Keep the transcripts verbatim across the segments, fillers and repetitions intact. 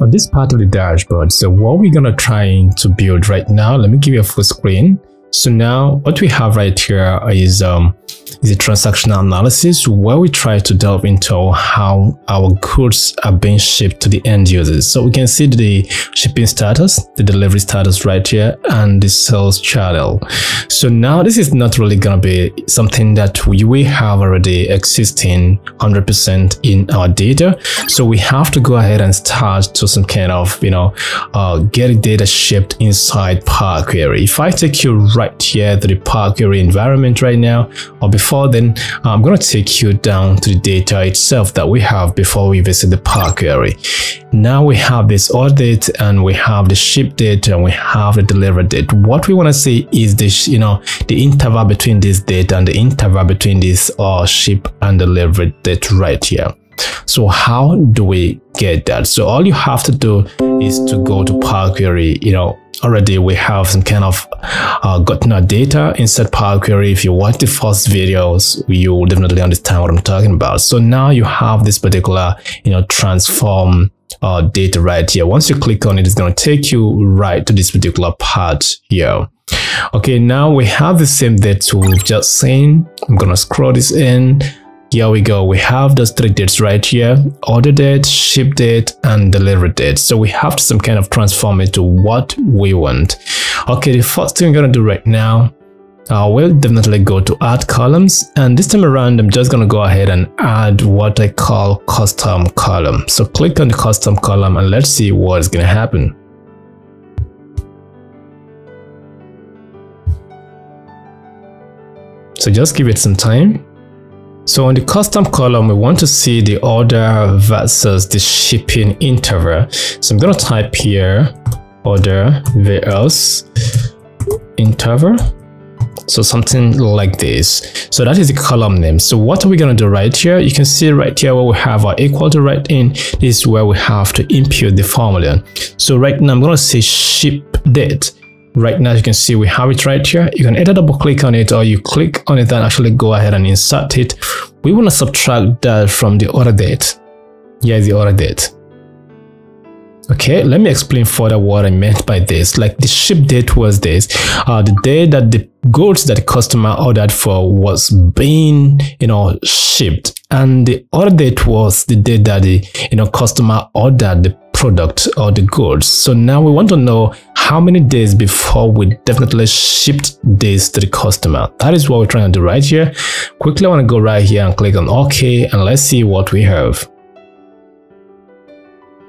on this part of the dashboard. So what we're gonna try to build right now, let me give you a full screen. So now what we have right here is um is a transactional analysis where we try to delve into how our goods are being shipped to the end users. So we can see the shipping status, the delivery status right here, and the sales channel. So now this is not really going to be something that we, we have already existing one hundred percent in our data. So we have to go ahead and start to some kind of, you know, uh, get data shipped inside Power Query. If I take you right here to the Power Query environment right now, or before then, I'm going to take you down to the data itself that we have before we visit the Power Query. Now we have this order date, and we have the ship date, and we have the delivery date. What we want to see is this, you know, the interval between this date and the interval between this uh, ship and delivery date right here. So how do we get that? So all you have to do is to go to Power Query. You know, already we have some kind of uh, gotten our data inside Power Query. If you watch the first videos, you will definitely understand what I'm talking about. So now you have this particular, you know, transform uh, data right here. Once you click on it, it's going to take you right to this particular part here. Okay, now we have the same data we've just seen. I'm going to scroll this in. Here we go. We have those three dates right here: order date, ship date, and delivery date. So we have to some kind of transform it to what we want. Okay, the first thing we're gonna do right now, I uh, will definitely go to add columns, and this time around I'm just gonna go ahead and add what I call custom column. So click on the custom column and let's see what is gonna happen. So just give it some time. So on the custom column, we want to see the order versus the shipping interval. So I'm going to type here order versus interval. So something like this. So that is the column name. So what are we going to do right here? You can see right here where we have our equal to right in. This is where we have to input the formula. So right now I'm going to say ship date. Right now, you can see we have it right here. You can either double click on it or you click on it and actually go ahead and insert it. We want to subtract that from the order date. Yeah, the order date. Okay, let me explain further what I meant by this. Like the ship date was this, uh, the day that the goods that the customer ordered for was being, you know, shipped, and the order date was the day that the, you know, customer ordered the product or the goods. So now we want to know how many days before we definitely shipped this to the customer. That is what we're trying to do right here. Quickly, I want to go right here and click on OK, and let's see what we have.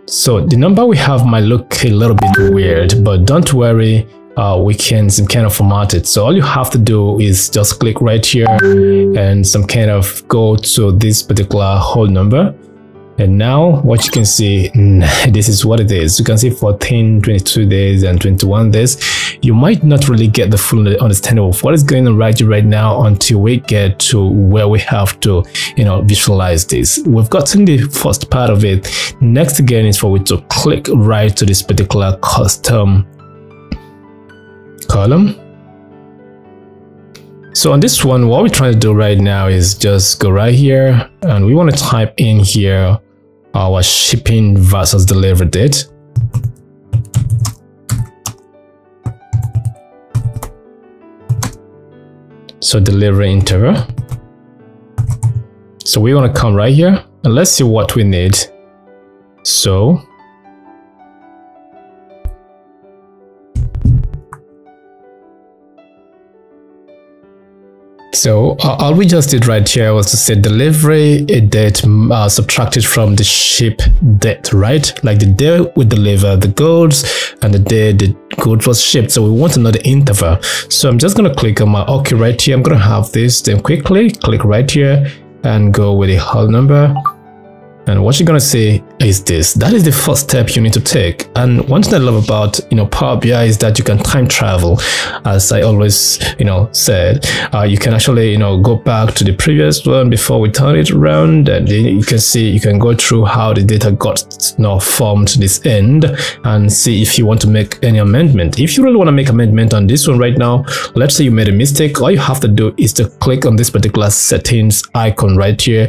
So the number we have might look a little bit weird, but don't worry, uh, we can some kind of format it. So all you have to do is just click right here and some kind of go to this particular whole number. And now what you can see, this is what it is. You can see fourteen, twenty-two days, and twenty-one days. You might not really get the full understanding of what is going on right here right now until we get to where we have to, you know, visualize this. We've gotten the first part of it. Next again is for we to click right to this particular custom column. So on this one, what we're trying to do right now is just go right here, and we want to type in here our shipping versus delivery date. So delivery interval. So we want to come right here and let's see what we need. So So uh, all we just did right here was to say delivery date uh, subtracted from the ship date, right? Like the day we deliver the goods and the day the goods was shipped. So we want to know the interval. So I'm just going to click on my OK right here. I'm going to have this. Then quickly click right here and go with the whole number. And what you're going to see is this. That is the first step you need to take. And one thing I love about, you know, Power B I is that you can time travel. As I always, you know, said, uh, you can actually, you know, go back to the previous one before we turn it around. And then you can see, you can go through how the data got, you know, formed to this end and see if you want to make any amendment. If you really want to make amendment on this one right now, let's say you made a mistake. All you have to do is to click on this particular settings icon right here.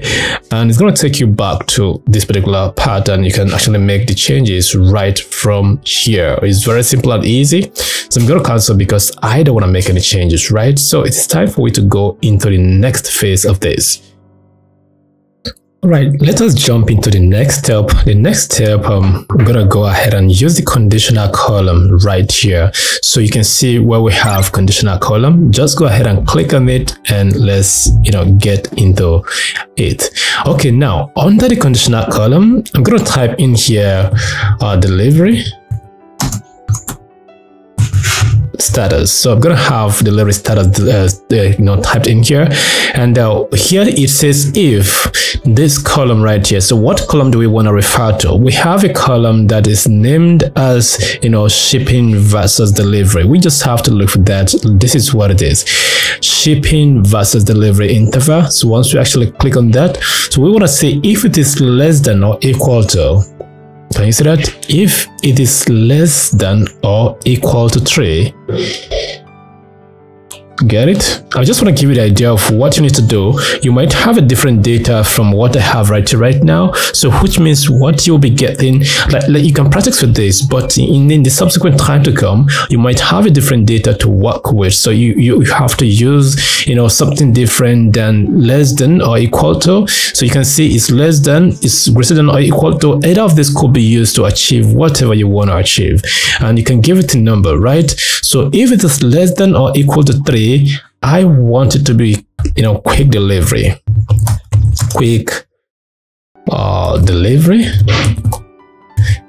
And it's going to take you back to this particular part. chart, and you can actually make the changes right from here. It's very simple and easy. So I'm going to cancel because I don't want to make any changes, right? So it's time for we to go into the next phase of this. All right, let us jump into the next step. The next step, um, I'm going to go ahead and use the conditional column right here. So you can see where we have conditional column. Just go ahead and click on it and let's, you know, get into it. Okay, now under the conditional column, I'm going to type in here uh, delivery status. So I'm gonna have delivery status uh, you know, typed in here, and uh, here it says if this column right here. So what column do we want to refer to? We have a column that is named as, you know, shipping versus delivery. We just have to look for that. This is what it is, shipping versus delivery interval. So once we actually click on that, so we want to say if it is less than or equal to, can you see that? If it is less than or equal to three, get it? I just want to give you the idea of what you need to do. You might have a different data from what I have right here right now, so which means what you'll be getting, like, like you can practice with this, but in, in the subsequent time to come, you might have a different data to work with. So you, you have to use, you know, something different than less than or equal to. So you can see it's less than, it's greater than or equal to. Either of this could be used to achieve whatever you want to achieve, and you can give it a number, right? So if it is less than or equal to three, I want it to be, you know, quick delivery, quick uh, delivery.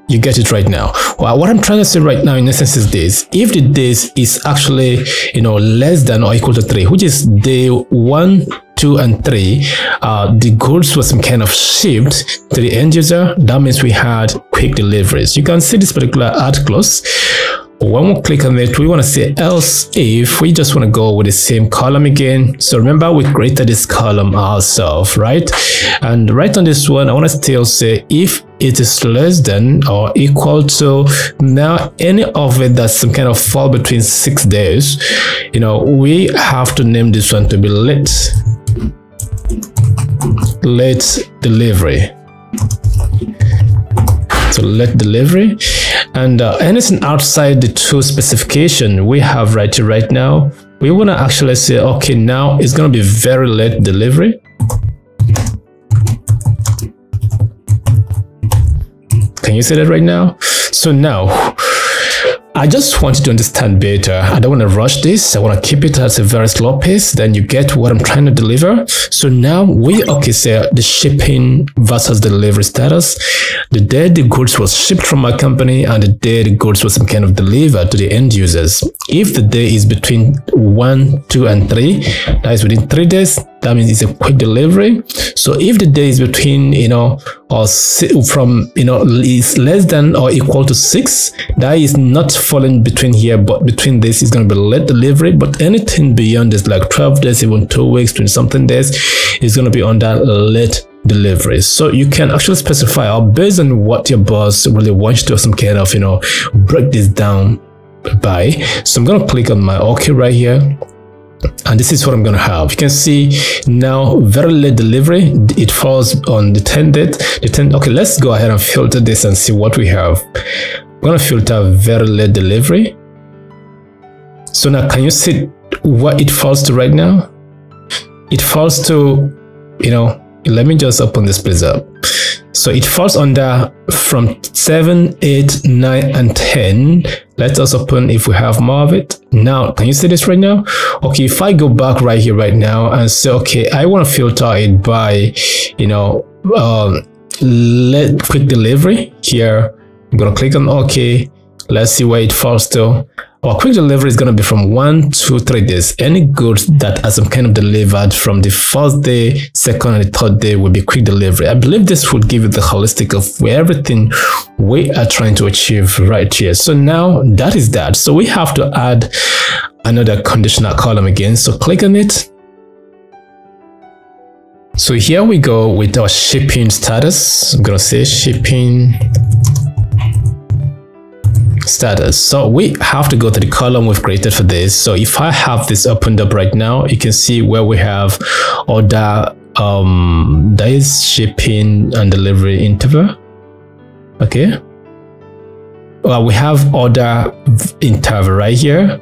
You get it right now. Well, what I'm trying to say right now in essence is this: if the days is actually, you know, less than or equal to three, which is day one, two and three, uh, the goods was some kind of shipped to the end user. That means we had quick deliveries. You can see this particular ad clause. When we click on it, we want to say else if. We just want to go with the same column again. So remember, we created this column ourselves, right? And right on this one, I want to still say if it is less than or equal to. Now any of it that's some kind of fall between six days, you know, we have to name this one to be late late delivery. So late delivery. And uh, anything outside the two specification we have right here right now, we want to actually say, okay, now it's going to be very late delivery. Can you say that right now? So now I just want you to understand better. I don't want to rush this. I want to keep it at a very slow pace. Then you get what I'm trying to deliver. So now we, okay, say the shipping versus delivery status. The day the goods was shipped from my company and the day the goods was some kind of delivered to the end users. If the day is between one, two, and three, that is within three days. That means it's a quick delivery. So if the day is between, you know, or from, you know, is less than or equal to six, that is not falling between here, but between this is going to be late delivery. But anything beyond this, like twelve days, even two weeks, twenty something days, is going to be under late delivery. So you can actually specify, or based on what your boss really wants you to, some kind of, you know, break this down by. So I'm going to click on my OK right here. And this is what I'm going to have. You can see now very late delivery, it falls on the tenth date. The tenth, okay, let's go ahead and filter this and see what we have. I'm going to filter very late delivery. So now can you see what it falls to right now? It falls to, you know, let me just open this place up. So it falls under from seven, eight, nine, and ten. Let us open if we have more of it. Now, can you see this right now? Okay, if I go back right here right now and say, okay, I want to filter it by, you know, um, let quick delivery here. I'm going to click on okay. Let's see where it falls to. Our quick delivery is going to be from one to three days. Any goods that are some kind of delivered from the first day, second, and the third day will be quick delivery. I believe this would give you the holistic of where everything we are trying to achieve right here. So now that is that. So we have to add another conditional column again. So click on it. So here we go with our shipping status. I'm going to say shipping status. So we have to go to the column we've created for this. So if I have this opened up right now, you can see where we have order, um that is shipping and delivery interval. Okay. Well, we have other interval right here.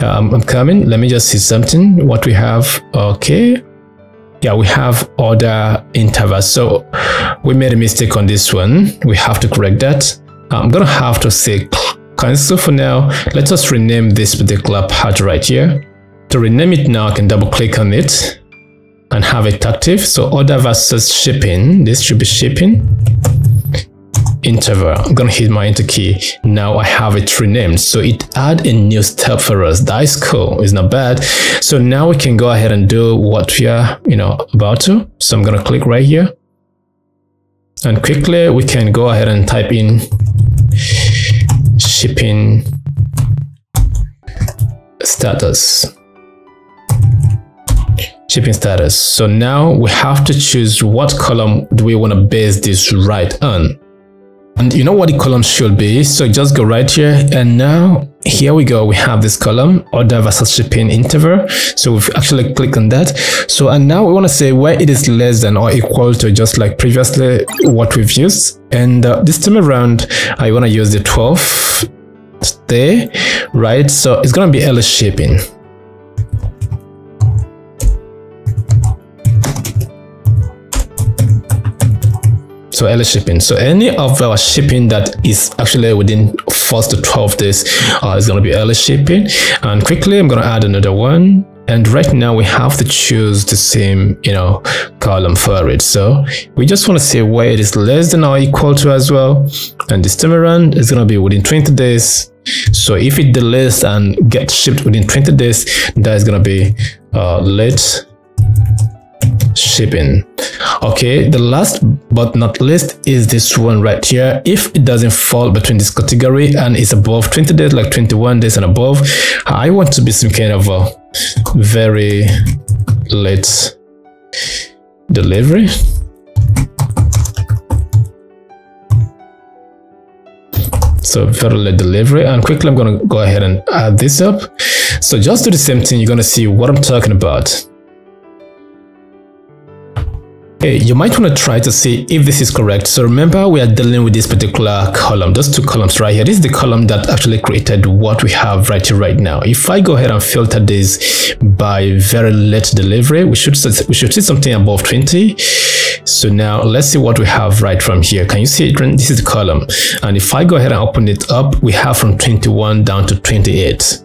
Um, I'm coming. Let me just see something. What we have. Okay. Yeah, we have other intervals. So we made a mistake on this one. We have to correct that. I'm going to have to say cancel for now. Let us rename this particular part right here. To rename it now, I can double click on it and have it active. So order versus shipping. This should be shipping. Interval. I'm going to hit my enter key. Now I have it renamed. So it add a new step for us. That is cool. It's not bad. So now we can go ahead and do what we are, you know, about to. So I'm going to click right here. And quickly we can go ahead and type in shipping status. Shipping status. So now we have to choose what column do we want to base this right on. And you know what the column should be, so just go right here, and now here we go, we have this column, order versus shipping interval. So we've actually clicked on that. So and now we want to say where it is less than or equal to, just like previously what we've used. And uh, this time around I want to use the twelfth day, right? So it's going to be early shipping. So early shipping. So any of our shipping that is actually within first to twelve days uh, is going to be early shipping. And quickly, I'm going to add another one. And right now we have to choose the same, you know, column for it. So we just want to say where it is less than or equal to as well. And this time around is going to be within twenty days. So if it delays and gets shipped within twenty days, that is going to be uh, late shipping. Okay, the last but not least is this one right here. If it doesn't fall between this category and it's above twenty days, like twenty-one days and above, I want to be some kind of a very late delivery. So very late delivery. And quickly I'm going to go ahead and add this up. So just do the same thing. You're going to see what I'm talking about. You might want to try to see if this is correct. So remember, we are dealing with this particular column, those two columns right here. This is the column that actually created what we have right here right now. If I go ahead and filter this by very late delivery, we should we should see something above twenty. So now let's see what we have right from here. Can you see it? This is the column. And if I go ahead and open it up, we have from twenty-one down to twenty-eight.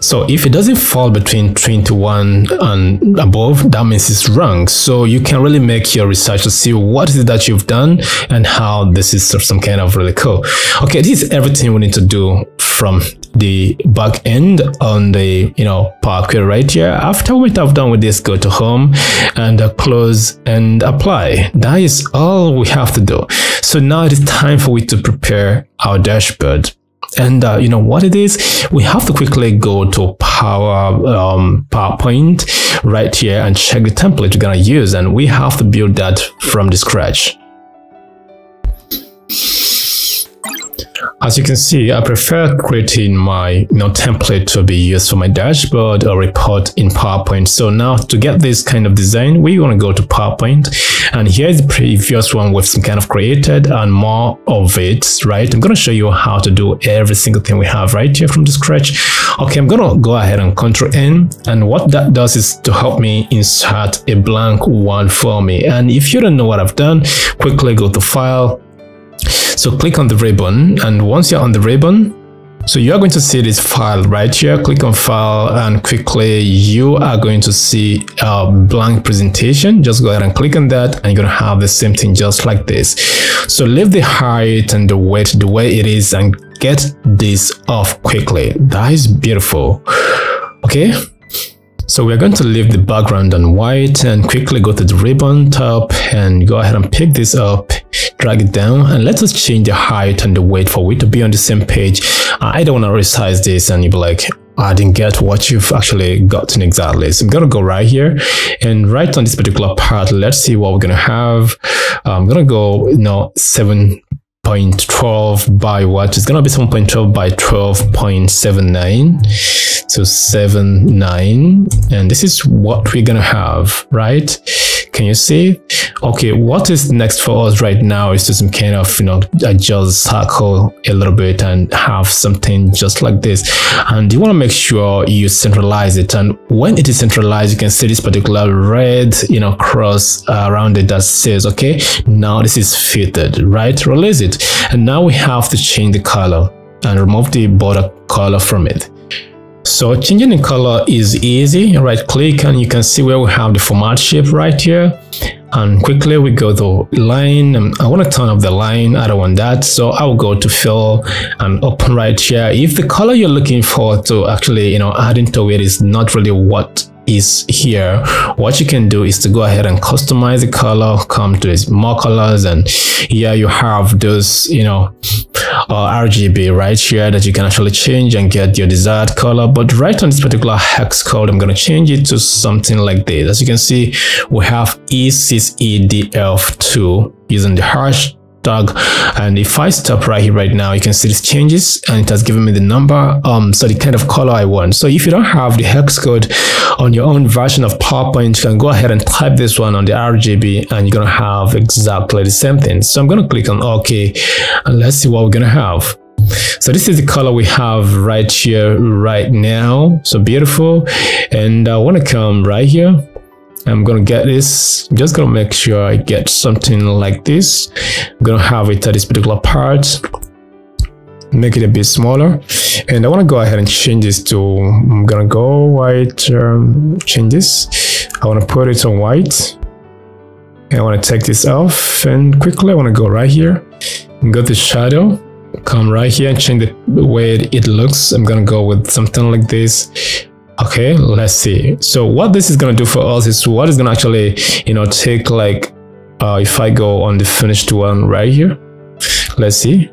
So if it doesn't fall between twenty-one and above, that means it's wrong. So you can really make your research to see what is it that you've done and how this is some kind of really cool. Okay, this is everything we need to do from the back end on the, you know, Power Query right here. After we have done with this, go to home and uh, close and apply. That is all we have to do. So now it is time for we to prepare our dashboard. And uh, you know what it is, we have to quickly go to Power um, PowerPoint right here and check the template we're gonna use, and we have to build that from the scratch. As you can see, I prefer creating my you know, template to be used for my dashboard or report in PowerPoint. So now to get this kind of design, we want to go to PowerPoint, and here's the previous one with some kind of created and more of it, right? I'm going to show you how to do every single thing we have right here from the scratch. Okay, I'm going to go ahead and Control N, and what that does is to help me insert a blank one for me. And if you don't know what I've done, quickly go to File. So click on the ribbon, and once you're on the ribbon, so you are going to see this file right here. Click on File, and quickly you are going to see a blank presentation. Just go ahead and click on that, and you're going to have the same thing just like this. So leave the height and the weight the way it is and get this off quickly. That is beautiful. Okay. So we're going to leave the background on white and quickly go to the ribbon top and go ahead and pick this up, drag it down, and let us change the height and the weight for we to be on the same page. I don't want to resize this and you'll be like, I didn't get what you've actually gotten exactly. So I'm going to go right here and right on this particular part, let's see what we're going to have. I'm going to go, you know, seven point one two by what? It's going to be seven point one two by twelve point seven nine. so seven, nine, and this is what we're gonna have, right? Can you see? Okay, what is next for us right now is to some kind of, you know, adjust circle a little bit and have something just like this. And you want to make sure you centralize it. And when it is centralized, you can see this particular red, you know, cross around it that says, okay, now this is fitted, right? Release it. And now we have to change the color and remove the border color from it. So changing the color is easy. Right click and you can see where we have the format shape right here. And quickly we go to line. I want to turn off the line. I don't want that. So I'll go to fill and open right here. If the color you're looking for to actually, you know, adding to it is not really what is here, what you can do is to go ahead and customize the color, come to this more colors, and here you have those, you know, uh, R G B right here that you can actually change and get your desired color. But right on this particular hex code, I'm going to change it to something like this. As you can see, we have E six E D F two using the hash tag. And if I stop right here right now, you can see this changes and it has given me the number, um so the kind of color I want. So if you don't have the hex code on your own version of PowerPoint, you can go ahead and type this one on the R G B and you're gonna have exactly the same thing. So I'm gonna click on OK and let's see what we're gonna have. So this is the color we have right here right now. So beautiful. And I want to come right here. I'm gonna get this, I'm just gonna make sure I get something like this. I'm gonna have it at this particular part, make it a bit smaller, and I want to go ahead and change this to, I'm gonna go white, um, change this, I want to put it on white, and I want to take this off, and quickly I want to go right here and go to shadow, come right here and change the way it looks. I'm gonna go with something like this. Okay, let's see. So what this is going to do for us is what is going to actually, you know, take like, uh, if I go on the finished one right here, let's see.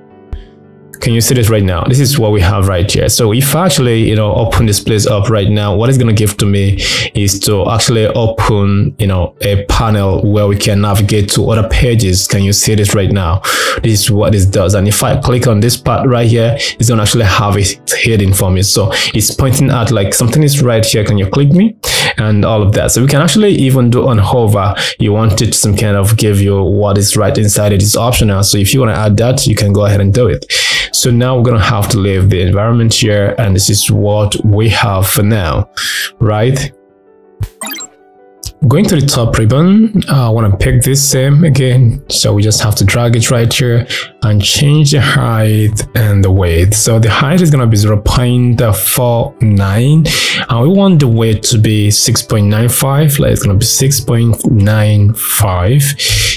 Can you see this right now? This is what we have right here. So if I actually, you know, open this place up right now, what it's going to give to me is to actually open, you know, a panel where we can navigate to other pages. Can you see this right now? This is what this does. And if I click on this part right here, it's going to actually have it hidden for me. So it's pointing out like something is right here. Can you click me? And all of that. So we can actually even do on hover. You want it to some kind of give you what is right inside it. It's optional. So if you want to add that, you can go ahead and do it. So now we're going to have to leave the environment here, and this is what we have for now, right? Going to the top ribbon, I want to pick this same again. So we just have to drag it right here and change the height and the width. So the height is going to be zero point four nine and we want the width to be six point nine five, like it's going to be six point nine five.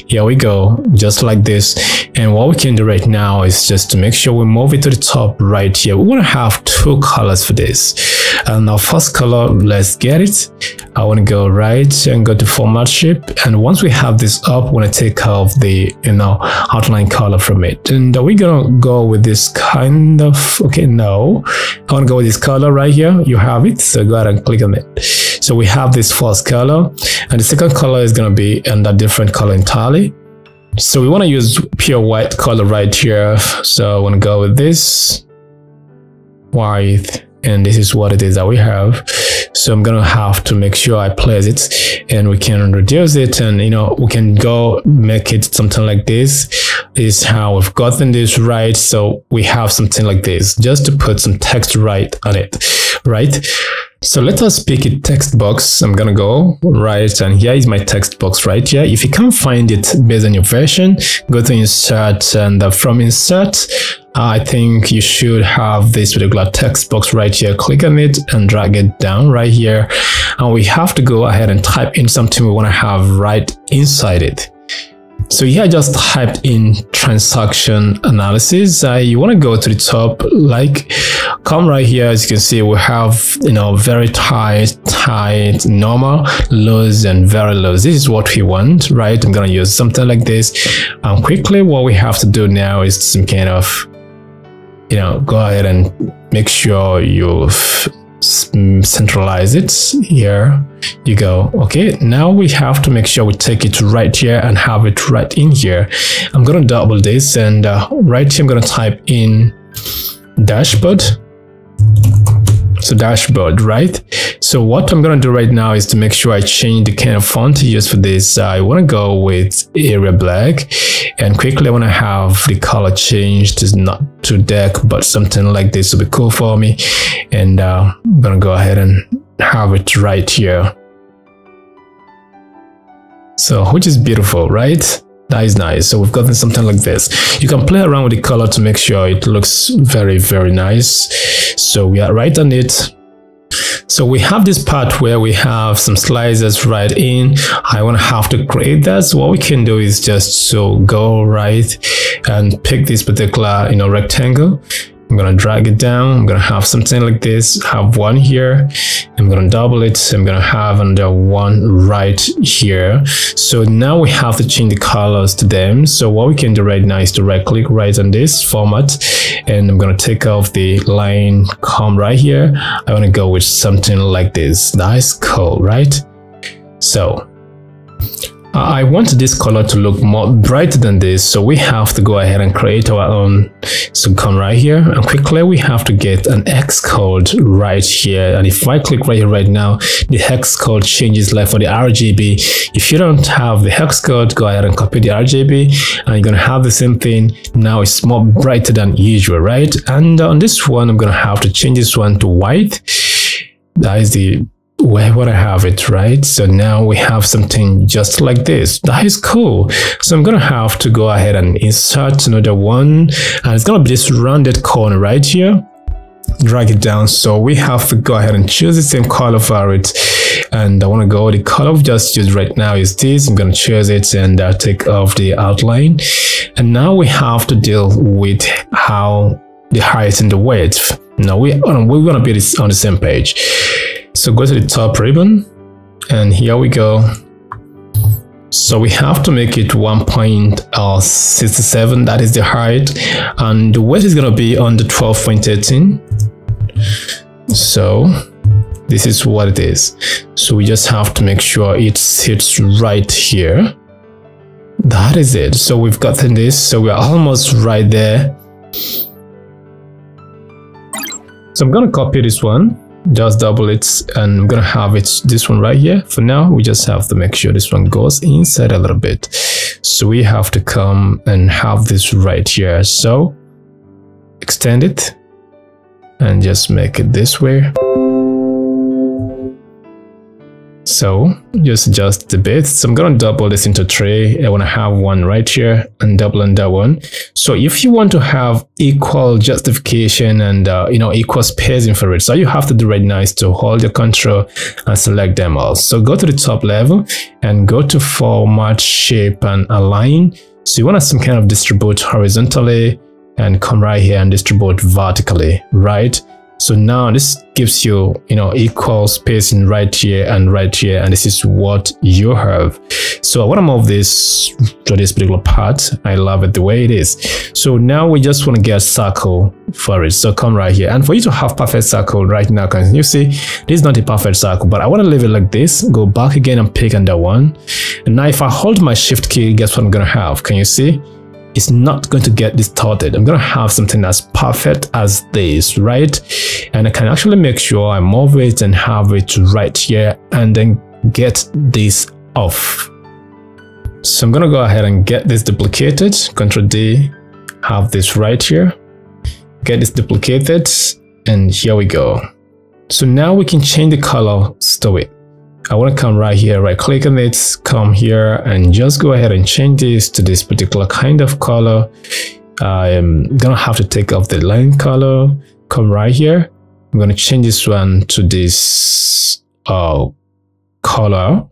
Here we go, just like this. And what we can do right now is just to make sure we move it to the top right here. We want to have two colors for this. And our first color, let's get it. I want to go right and go to format shape, and once we have this up, we're going to take off the, you know, outline color from it, and we're gonna go with this kind of, okay, no, I want to go with this color right here. You have it, so go ahead and click on it. So we have this first color, and the second color is going to be under different color entirely. So we want to use pure white color right here, so I want to go with this white, and this is what it is that we have. So I'm gonna have to make sure I place it, and we can reduce it, and you know, we can go make it something like this. This is how we've gotten this right. So we have something like this just to put some text right on it, right? So let us pick a text box. I'm gonna go right, and here is my text box right here. If you can't find it based on your version, go to insert, and from insert, I think you should have this particular text box right here. Click on it and drag it down right here, and we have to go ahead and type in something we want to have right inside it. So here I just typed in transaction analysis. Uh, you want to go to the top, like come right here. As you can see, we have, you know, very tight, tight, normal, lows and very lows. This is what we want, right? I'm gonna use something like this. And um, quickly, what we have to do now is some kind of, you know, go ahead and make sure you've centralize it. Here you go. Okay, now we have to make sure we take it right here and have it right in here. I'm gonna double this, and uh, right here I'm gonna type in dashboard. to dashboard, right? So what I'm going to do right now is to make sure I change the kind of font to use for this. I want to go with area black, and quickly I want to have the color changed to not to dark, but something like this will be cool for me. And uh, I'm going to go ahead and have it right here. So, which is beautiful, right? That is nice. So we've gotten something like this. You can play around with the color to make sure it looks very, very nice. So we are right on it. So we have this part where we have some slices right in. I want to have to create that. So what we can do is just so go right and pick this particular, you know, rectangle. I'm going to drag it down. I'm going to have something like this. Have one here. I'm going to double it. I'm going to have another one right here. So now we have to change the colors to them. So what we can do right now is to right click right on this format. And I'm going to take off the line come right here. I want to go with something like this. Nice, cool, right? So I want this color to look more brighter than this, so we have to go ahead and create our own. So come right here, and quickly we have to get an hex code right here. And if I click right here right now, the hex code changes like for the R G B. If you don't have the hex code, go ahead and copy the R G B, and you're gonna have the same thing. Now it's more brighter than usual, right? And on this one, I'm gonna have to change this one to white. That is the where would I have it, right? So now we have something just like this. That is cool. So I'm gonna have to go ahead and insert another one, and it's gonna be this rounded corner right here. Drag it down. So we have to go ahead and choose the same color for it, and I want to go the color I've just used right now is this. I'm going to choose it and uh, take off the outline. And now we have to deal with how the height and the width. Now we we're gonna be this on the same page. So go to the top ribbon, and here we go. So we have to make it one point six seven, that is the height, and the width is going to be on the twelve point one three. So this is what it is. So we just have to make sure it sits right here. That is it. So we've gotten this, so we are almost right there. So I'm going to copy this one, just double it, and I'm gonna have it this one right here. For now we just have to make sure this one goes inside a little bit, so we have to come and have this right here. So extend it and just make it this way. So just adjust the bit. So I'm gonna double this into three. I want to have one right here and double on that one. So if you want to have equal justification and uh, you know, equal spacing for it, so you have to do right now is to hold your control and select them all. So go to the top level and go to format, shape and align. So you want to some kind of distribute horizontally, and come right here and distribute vertically, right? So now this gives you, you know, equal spacing right here and right here, and this is what you have. So I want to move this to this particular part. I love it the way it is. So now we just want to get a circle for it. So come right here, and for you to have perfect circle right now, can you see this is not a perfect circle, but I want to leave it like this. Go back again and pick on that one, and now if I hold my shift key, guess what I'm gonna have? Can you see? It's not going to get distorted. I'm going to have something as perfect as this, right? And I can actually make sure I move it and have it right here, and then get this off. So I'm going to go ahead and get this duplicated. Ctrl D, have this right here, get this duplicated, and here we go. So now we can change the colors to it. I want to come right here, right click on it, come here, and just go ahead and change this to this particular kind of color. I'm gonna have to take off the line color, come right here. I'm gonna change this one to this uh, color.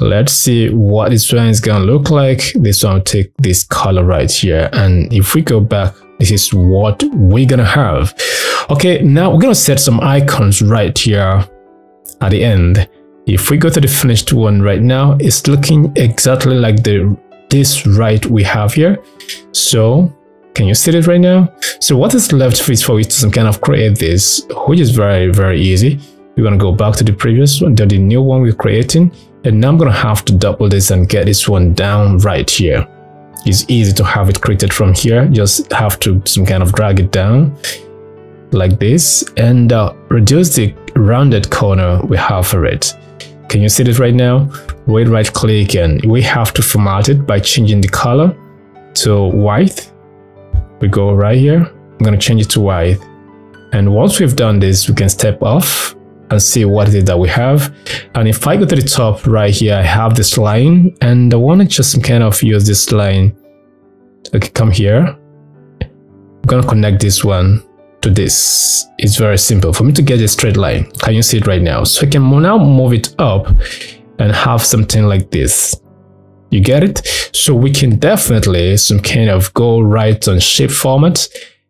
Let's see what this one is gonna look like. This one will take this color right here, and if we go back, this is what we're gonna have. Okay, now we're gonna set some icons right here at the end. If we go to the finished one right now, it's looking exactly like the this right we have here. So can you see it right now? So what is left is for you to some kind of create this, which is very, very easy. We're going to go back to the previous one, to the new one we're creating, and now I'm going to have to double this and get this one down right here. It's easy to have it created from here. Just have to some kind of drag it down, like this and uh, reduce the rounded corner we have for it. Can you see this right now? We right click and we have to format it by changing the color to white. We go right here. I'm going to change it to white. And once we've done this, we can step off and see what it is that we have. And if I go to the top right here, I have this line and I want to just kind of use this line. Okay, come here. I'm going to connect this one to this. It's very simple for me to get a straight line. Can you see it right now? So I can now move it up and have something like this. You get it? So we can definitely some kind of go right on shape format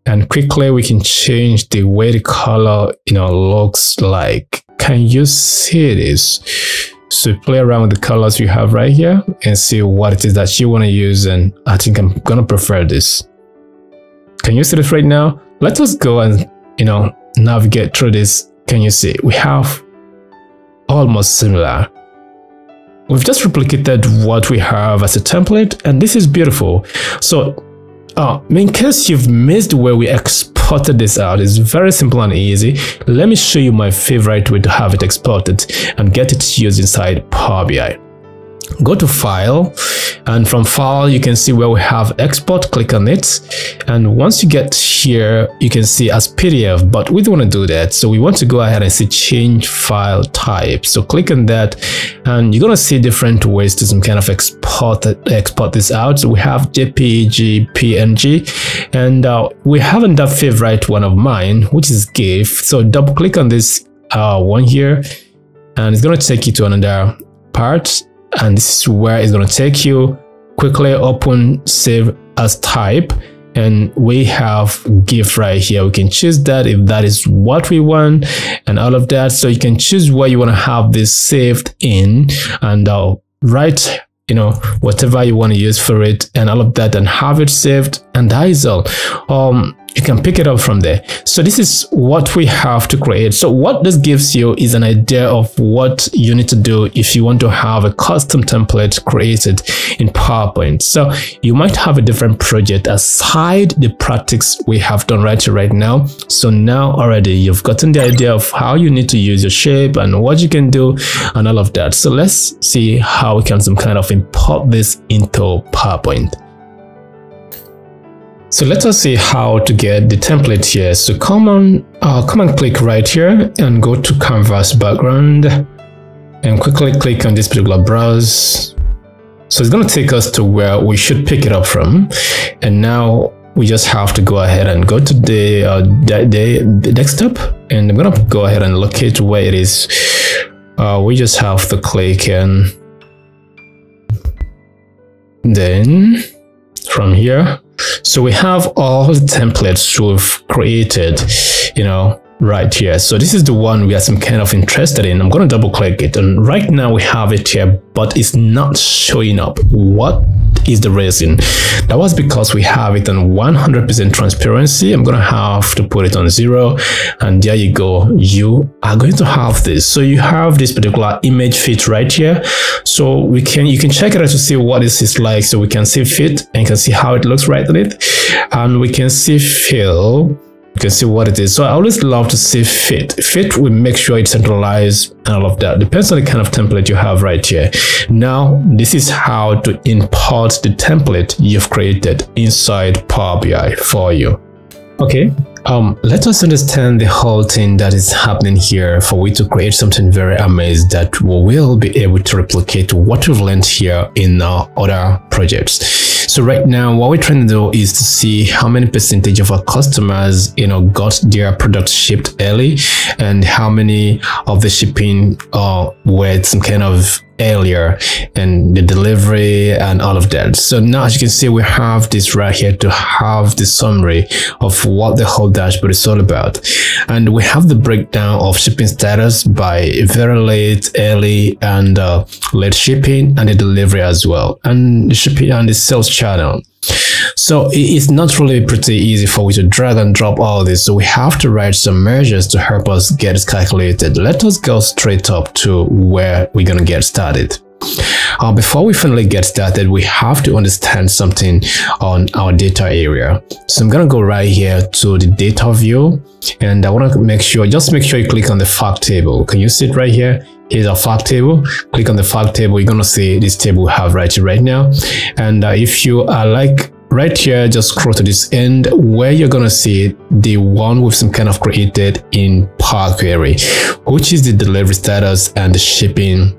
and quickly we can change the way the color, you know, looks like. Can you see this? So play around with the colors you have right here and see what it is that you want to use. And I think I'm gonna prefer this. Can you see this right now? Let us go and, you know, navigate through this. Can you see? We have almost similar. We've just replicated what we have as a template, and this is beautiful. So, uh, in case you've missed where we exported this out, it's very simple and easy. Let me show you my favorite way to have it exported and get it used inside Power B I. Go to File, and from File you can see where we have Export. Click on it, and once you get here you can see as P D F, but we don't want to do that, so we want to go ahead and see Change File Type. So click on that and you're gonna see different ways to some kind of export export this out. So we have J P E G, P N G, and uh, we haven't that favorite one of mine, which is GIF. So double click on this uh, one here and it's gonna take you to another part. And this is where it's going to take you. Quickly open Save as Type, and we have GIF right here. We can choose that if that is what we want and all of that. So you can choose where you want to have this saved in and uh, write, you know, whatever you want to use for it and all of that, and have it saved, and that is all. Um, you can pick it up from there. So this is what we have to create. So what this gives you is an idea of what you need to do if you want to have a custom template created in PowerPoint. So you might have a different project aside the practice we have done right here right now. So now already you've gotten the idea of how you need to use your shape and what you can do and all of that. So let's see how we can some kind of import this into PowerPoint. So let us see how to get the template here. So come on, uh, come and click right here and go to canvas background and quickly click on this particular browse. So it's going to take us to where we should pick it up from. And now we just have to go ahead and go to the, uh, the, the, the desktop, and I'm going to go ahead and locate where it is. Uh, we just have to click and then from here. So we have all the templates we've created, you know, right here. So this is the one we are some kind of interested in. I'm going to double click it. And right now we have it here, but it's not showing up. What is the reason? That was because we have it on one hundred percent transparency. I'm going to have to put it on zero. And there you go. You are going to have this. So you have this particular image fit right here. So we can, you can check it out to see what this is like. So we can see fit and you can see how it looks right on it. And we can see fill. You can see what it is. So I always love to see fit. Fit will make sure it's centralized and all of that. Depends on the kind of template you have right here. Now, this is how to import the template you've created inside Power B I for you. Okay, um, let us understand the whole thing that is happening here for we to create something very amazing that we will be able to replicate what we've learned here in our other projects. So right now, what we're trying to do is to see how many percentage of our customers, you know, got their product shipped early, and how many of the shipping uh, were some kind of earlier and the delivery and all of that. So now, as you can see, we have this right here to have the summary of what the whole dashboard is all about. And we have the breakdown of shipping status by very late, early, and uh, late shipping, and the delivery as well, and the shipping and the sales channel. So it's not really pretty easy for we to drag and drop all this. So we have to write some measures to help us get it calculated. Let us go straight up to where we're going to get started. Uh, before we finally get started, we have to understand something on our data area. So I'm going to go right here to the data view, and I want to make sure, just make sure you click on the fact table. Can you see it right here? Here's our fact table. Click on the fact table. You're going to see this table we have right here right now. And uh, if you are like right here, just scroll to this end where you're going to see the one with some kind of created in Power Query, which is the delivery status and the shipping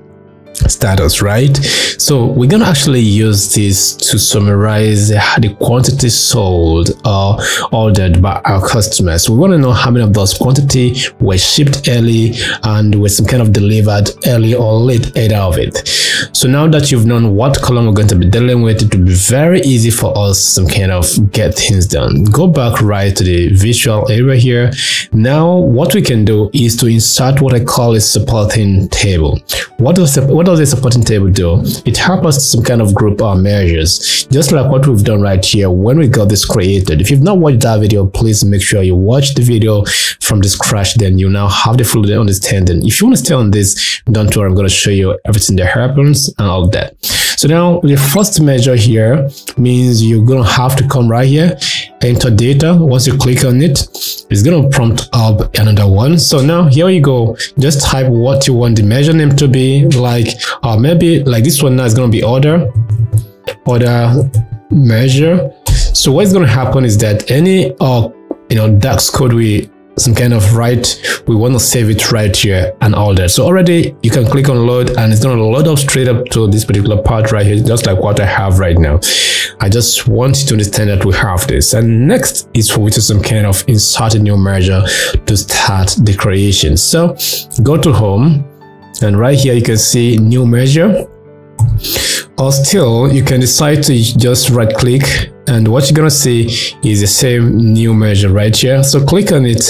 status, right? So we're going to actually use this to summarize the quantity sold or ordered by our customers. We want to know how many of those quantity were shipped early and were some kind of delivered early or late, either of it. So now that you've known what column we're going to be dealing with, it will be very easy for us some kind of get things done. Go back right to the visual area here. Now what we can do is to insert what I call a supporting table. What does the What does the supporting table do? It helps us to some kind of group our measures, just like what we've done right here when we got this created. If you've not watched that video, please make sure you watch the video from the scratch, then you now have the full understanding. If you want to stay on this, don't worry, I'm going to show you everything that happens and all that. So now the first measure here means you're going to have to come right here, enter data. Once you click on it, it's going to prompt up another one. So now here you go, just type what you want the measure name to be, like uh, maybe like this one now is going to be order order measure. So what's going to happen is that any uh you know hex code we some kind of right we want to save it right here and all that. So already you can click on load and it's going to load up straight up to this particular part right here, just like what I have right now. I just want you to understand that we have this, and next is for which is some kind of insert a new measure to start the creation. So go to home, and right here you can see new measure, or still you can decide to just right click, and what you're gonna see is the same new measure right here. So click on it,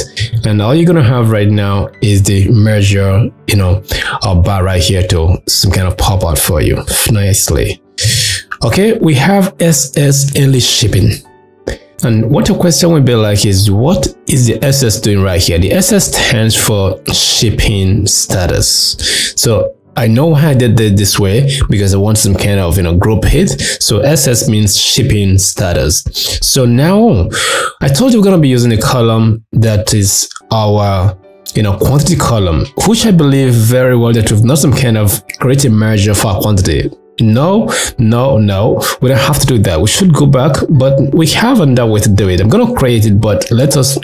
and all you're gonna have right now is the measure, you know, a bar right here to some kind of pop out for you nicely. Okay, we have S S early shipping. And what your question will be like is, what is the S S doing right here? The S S stands for shipping status. So I know why I did it this way, because I want some kind of, you know, group hit. So S S means shipping status. So now I told you we're going to be using a column that is our, you know, quantity column, which I believe very well that we've not some kind of creative measure for our quantity. No, no, no, we don't have to do that. We should go back, but we have another way to do it. I'm going to create it, but let us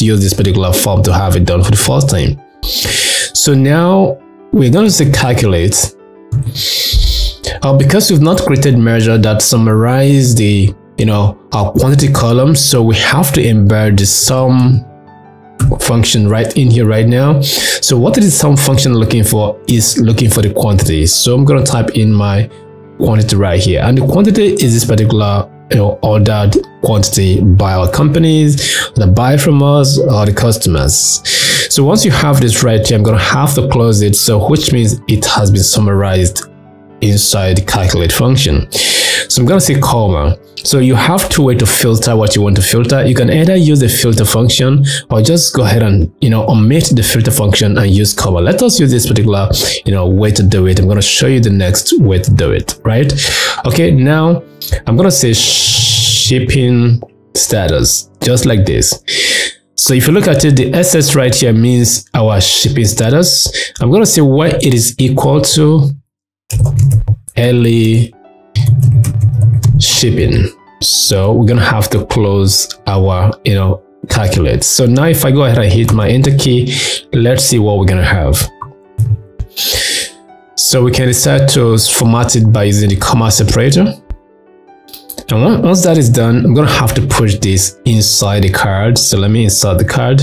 use this particular form to have it done for the first time. So now we're going to say calculate. Uh, because we've not created measure that summarize the, you know, our quantity column, so we have to embed the sum function right in here right now. So what is the sum function looking for? Is looking for the quantity. So I'm going to type in my quantity right here, and the quantity is this particular, you know, ordered quantity by our companies that buy from us or the customers. So once you have this right here, I'm going to have to close it, so which means it has been summarized inside the calculate function. So I'm going to say comma. So you have two ways to filter what you want to filter. You can either use the filter function or just go ahead and, you know, omit the filter function and use comma. Let us use this particular, you know, way to do it. I'm going to show you the next way to do it, right? Okay, now I'm going to say shipping status, just like this. So if you look at it, the S S right here means our shipping status. I'm going to say where it is equal to early shipping. So we're gonna have to close our, you know, calculate. So now if I go ahead and hit my enter key, let's see what we're gonna have. So we can decide to format it by using the comma separator, and once that is done, I'm gonna have to push this inside the card. So let me insert the card.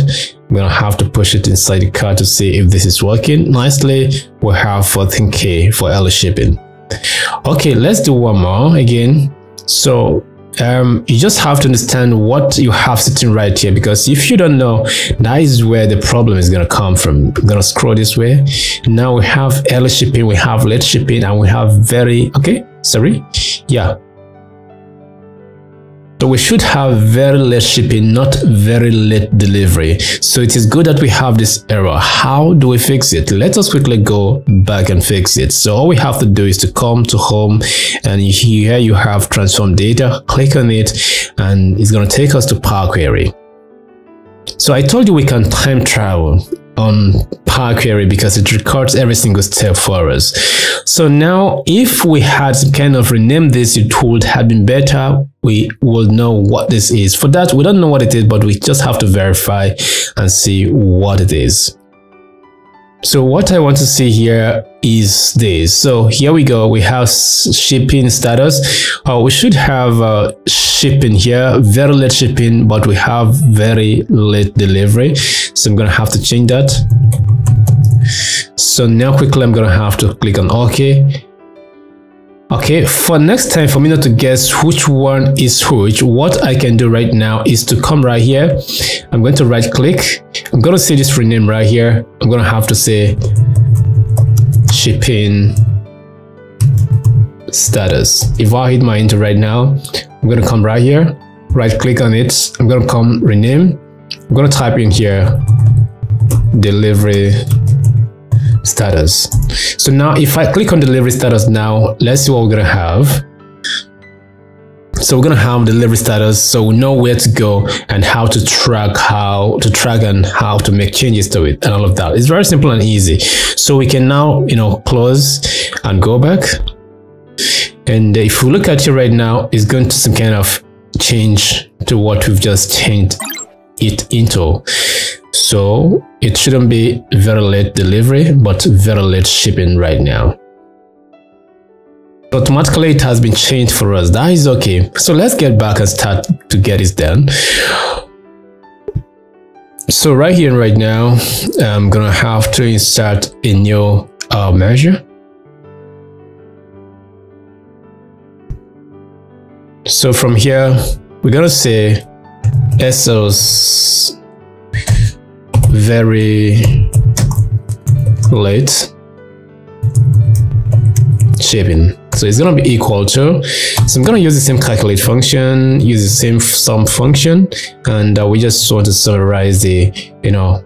I'm gonna have to push it inside the card to see if this is working nicely. We have fourteen K for early shipping. Okay, let's do one more again. So um you just have to understand what you have sitting right here, because if you don't know, that is where the problem is going to come from. I'm going to scroll this way. Now we have early shipping, we have late shipping, and we have very okay sorry yeah but we should have very late shipping, not very late delivery. So it is good that we have this error. How do we fix it? Let us quickly go back and fix it. So all we have to do is to come to home, and here you have transform data, click on it, and it's going to take us to Power Query. So I told you we can time travel on Power Query because it records every single step for us. So now if we had kind of renamed this, it would have been better. We will know what this is. For that, we don't know what it is, but we just have to verify and see what it is. So what I want to see here is this. So here we go. We have shipping status. Oh, we should have uh, shipping here, very late shipping, but we have very late delivery. So I'm going to have to change that. So now quickly, I'm going to have to click on OK. Okay, for next time, for me not to guess which one is which, what I can do right now is to come right here. I'm going to right click. I'm going to say this rename right here. I'm going to have to say shipping status. If I hit my enter right now, I'm going to come right here, right click on it. I'm going to come rename. I'm going to type in here delivery status. So now if I click on delivery status now, let's see what we're gonna have. So we're gonna have delivery status, so we know where to go and how to track, how to track and how to make changes to it and all of that. It's very simple and easy. So we can now, you know, close and go back. And if we look at it right now, it's going to some kind of change to what we've just changed it into. So it shouldn't be very late delivery, but very late shipping right now. Automatically, it has been changed for us. That is okay. So let's get back and start to get this done. So right here and right now, I'm going to have to insert a new uh, measure. So from here, we're going to say S O S very late shipping. So it's going to be equal to, so I'm going to use the same calculate function, use the same sum function, and uh, we just want to summarize the, you know,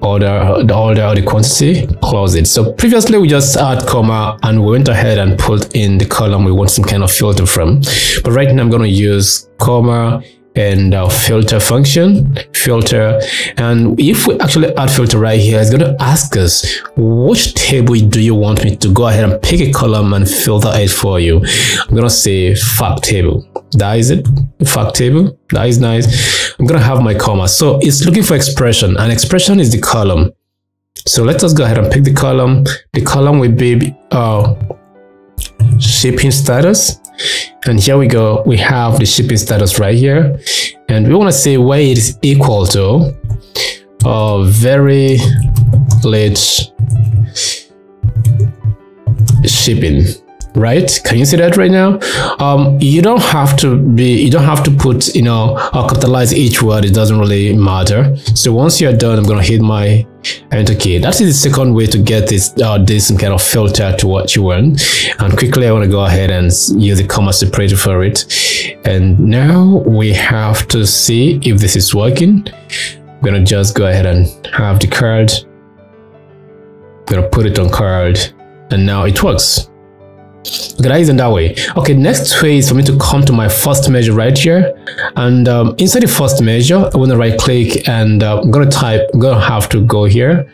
order, the order or the quantity, close it. So previously we just add comma and we went ahead and put in the column we want some kind of filter from, but right now I'm going to use comma and our filter function, filter. And if we actually add filter right here, it's going to ask us, which table do you want me to go ahead and pick a column and filter it for you? I'm going to say fact table. That is it. Fact table. That is nice. I'm going to have my comma. So it's looking for expression, and expression is the column. So let us go ahead and pick the column. The column will be uh, shipping status. And here we go, we have the shipping status right here, and we want to say where it is equal to uh, very late shipping, right? Can you see that right now? Um, you don't have to be, you don't have to put, you know, or capitalize each word. It doesn't really matter. So once you're done, I'm going to hit my enter key. That is the second way to get this uh, this some kind of filter to what you want. And quickly I want to go ahead and use the comma separator for it. And now we have to see if this is working. I'm gonna just go ahead and have the card. I'm gonna put it on card, and now it works. Okay, that isn't that way. Okay, next way is for me to come to my first measure right here, and um, inside the first measure, I want to right click, and uh, I'm gonna type. I'm gonna have to go here,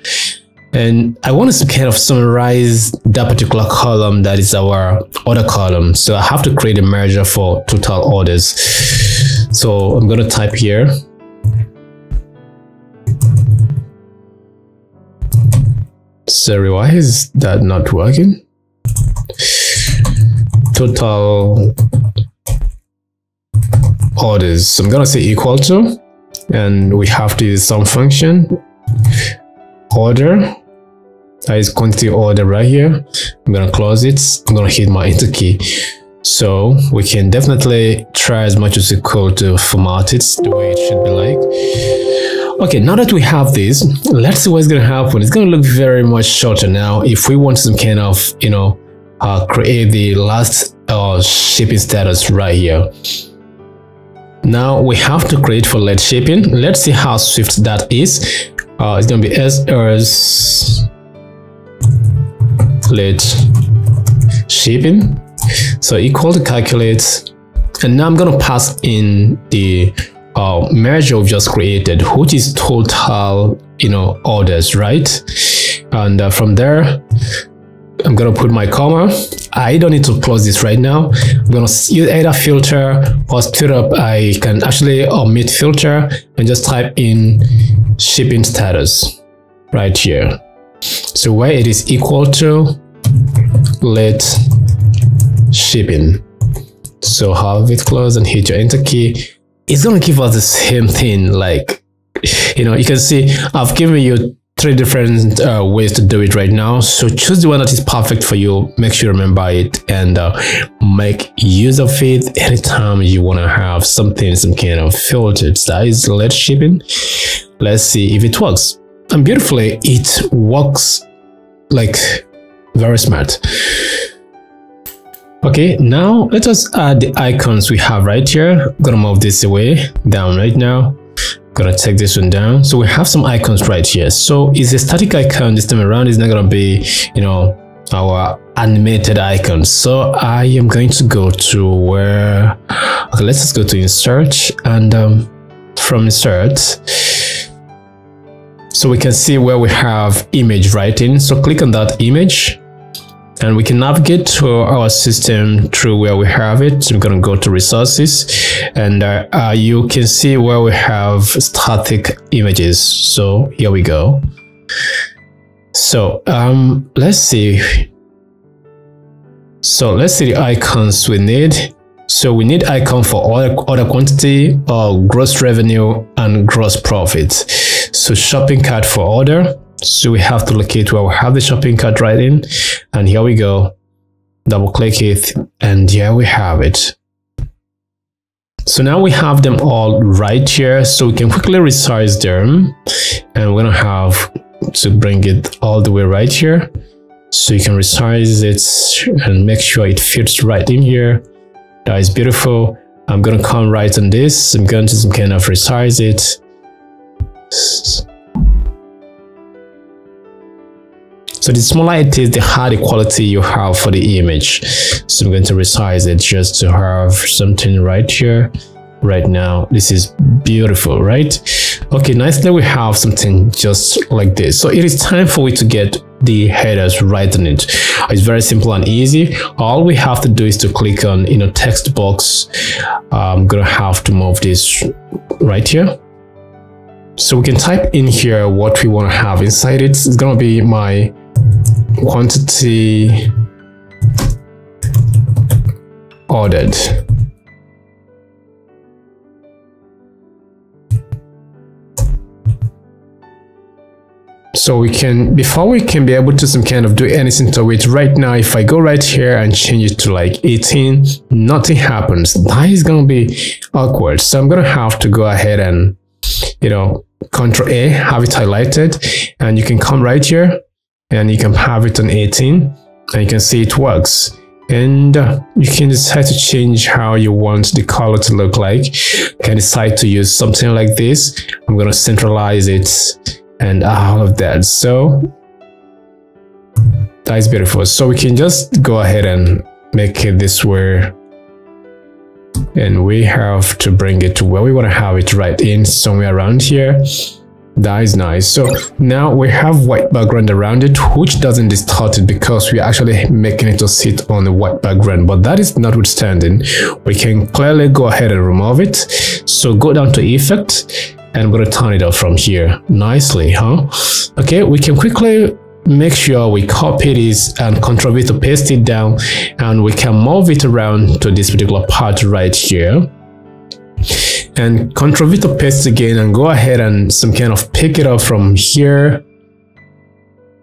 and I want to kind of summarize that particular column that is our order column. So I have to create a measure for total orders. So I'm gonna type here. Sorry, why is that not working? Total orders. So I'm gonna say equal to, and we have to use sum function, order, that is quantity order right here. I'm gonna close it. I'm gonna hit my enter key. So we can definitely try as much as we could to format it the way it should be like. Okay, now that we have this, let's see what's gonna happen. It's gonna look very much shorter now if we want some kind of, you know, Uh, create the last uh, shipping status right here. Now we have to create for lead shaping. Let's see how swift that is. Uh, it's gonna be S S lead shaping. So equal to calculate, and now I'm gonna pass in the uh, measure we've just created, which is total, you know, orders, right? And uh, from there, I'm gonna put my comma. I don't need to close this right now. I'm gonna use either filter or split up. I can actually omit filter and just type in shipping status right here. So where it is equal to let shipping. So have it close and hit your enter key. It's gonna give us the same thing. Like, you know, you can see I've given you three different uh, ways to do it right now. So choose the one that is perfect for you. Make sure you remember it and uh, make use of it anytime you want to have something, some kind of filters. That is lead shaping. Let's see if it works. And beautifully, it works, like very smart. Okay, now let us add the icons we have right here. I'm gonna move this away down right now. Gonna take this one down. So we have some icons right here. So it's a static icon this time around. It's not gonna be, you know, our animated icon. So I am going to go to where, okay, let's just go to insert, and um, from insert, so we can see where we have image writing. So click on that image, and we can navigate to our system through where we have it. So I'm going to go to resources, and uh, uh, you can see where we have static images. So here we go. So um, let's see. So let's see the icons we need. So we need icon for order, order quantity, or gross revenue and gross profit. So shopping cart for order. So we have to locate where we have the shopping cart right in, and here we go. Double click it, and here we have it. So now we have them all right here, so we can quickly resize them, and we're gonna have to bring it all the way right here, so you can resize it and make sure it fits right in here. That is beautiful. I'm gonna come right on this. I'm going to some kind of resize it. So the smaller it is, the higher the quality you have for the image. So I'm going to resize it just to have something right here, right now. This is beautiful, right? Okay, nicely we have something just like this. So it is time for we to get the headers right on it. It's very simple and easy. All we have to do is to click on, you know, text box. I'm gonna have to move this right here. So we can type in here what we want to have inside it. It's gonna be my quantity ordered. So we can, before we can be able to some kind of do anything to it right now, if I go right here and change it to like eighteen, nothing happens. That is gonna be awkward. So I'm gonna have to go ahead and, you know, Control A, have it highlighted, and you can come right here and you can have it on eighteen, and you can see it works. And uh, you can decide to change how you want the color to look like. You can decide to use something like this. I'm going to centralize it and all of that. So that is beautiful. So we can just go ahead and make it this way, and we have to bring it to where we want to have it right in, somewhere around here. That is nice. So now we have white background around it, which doesn't distort it because we're actually making it to sit on the white background. But that is notwithstanding, we can clearly go ahead and remove it. So go down to effect, and I'm going to turn it off from here. Nicely, huh? Okay, we can quickly make sure we copy this and control V to paste it down, and we can move it around to this particular part right here, and control V to paste again, and go ahead and some kind of pick it up from here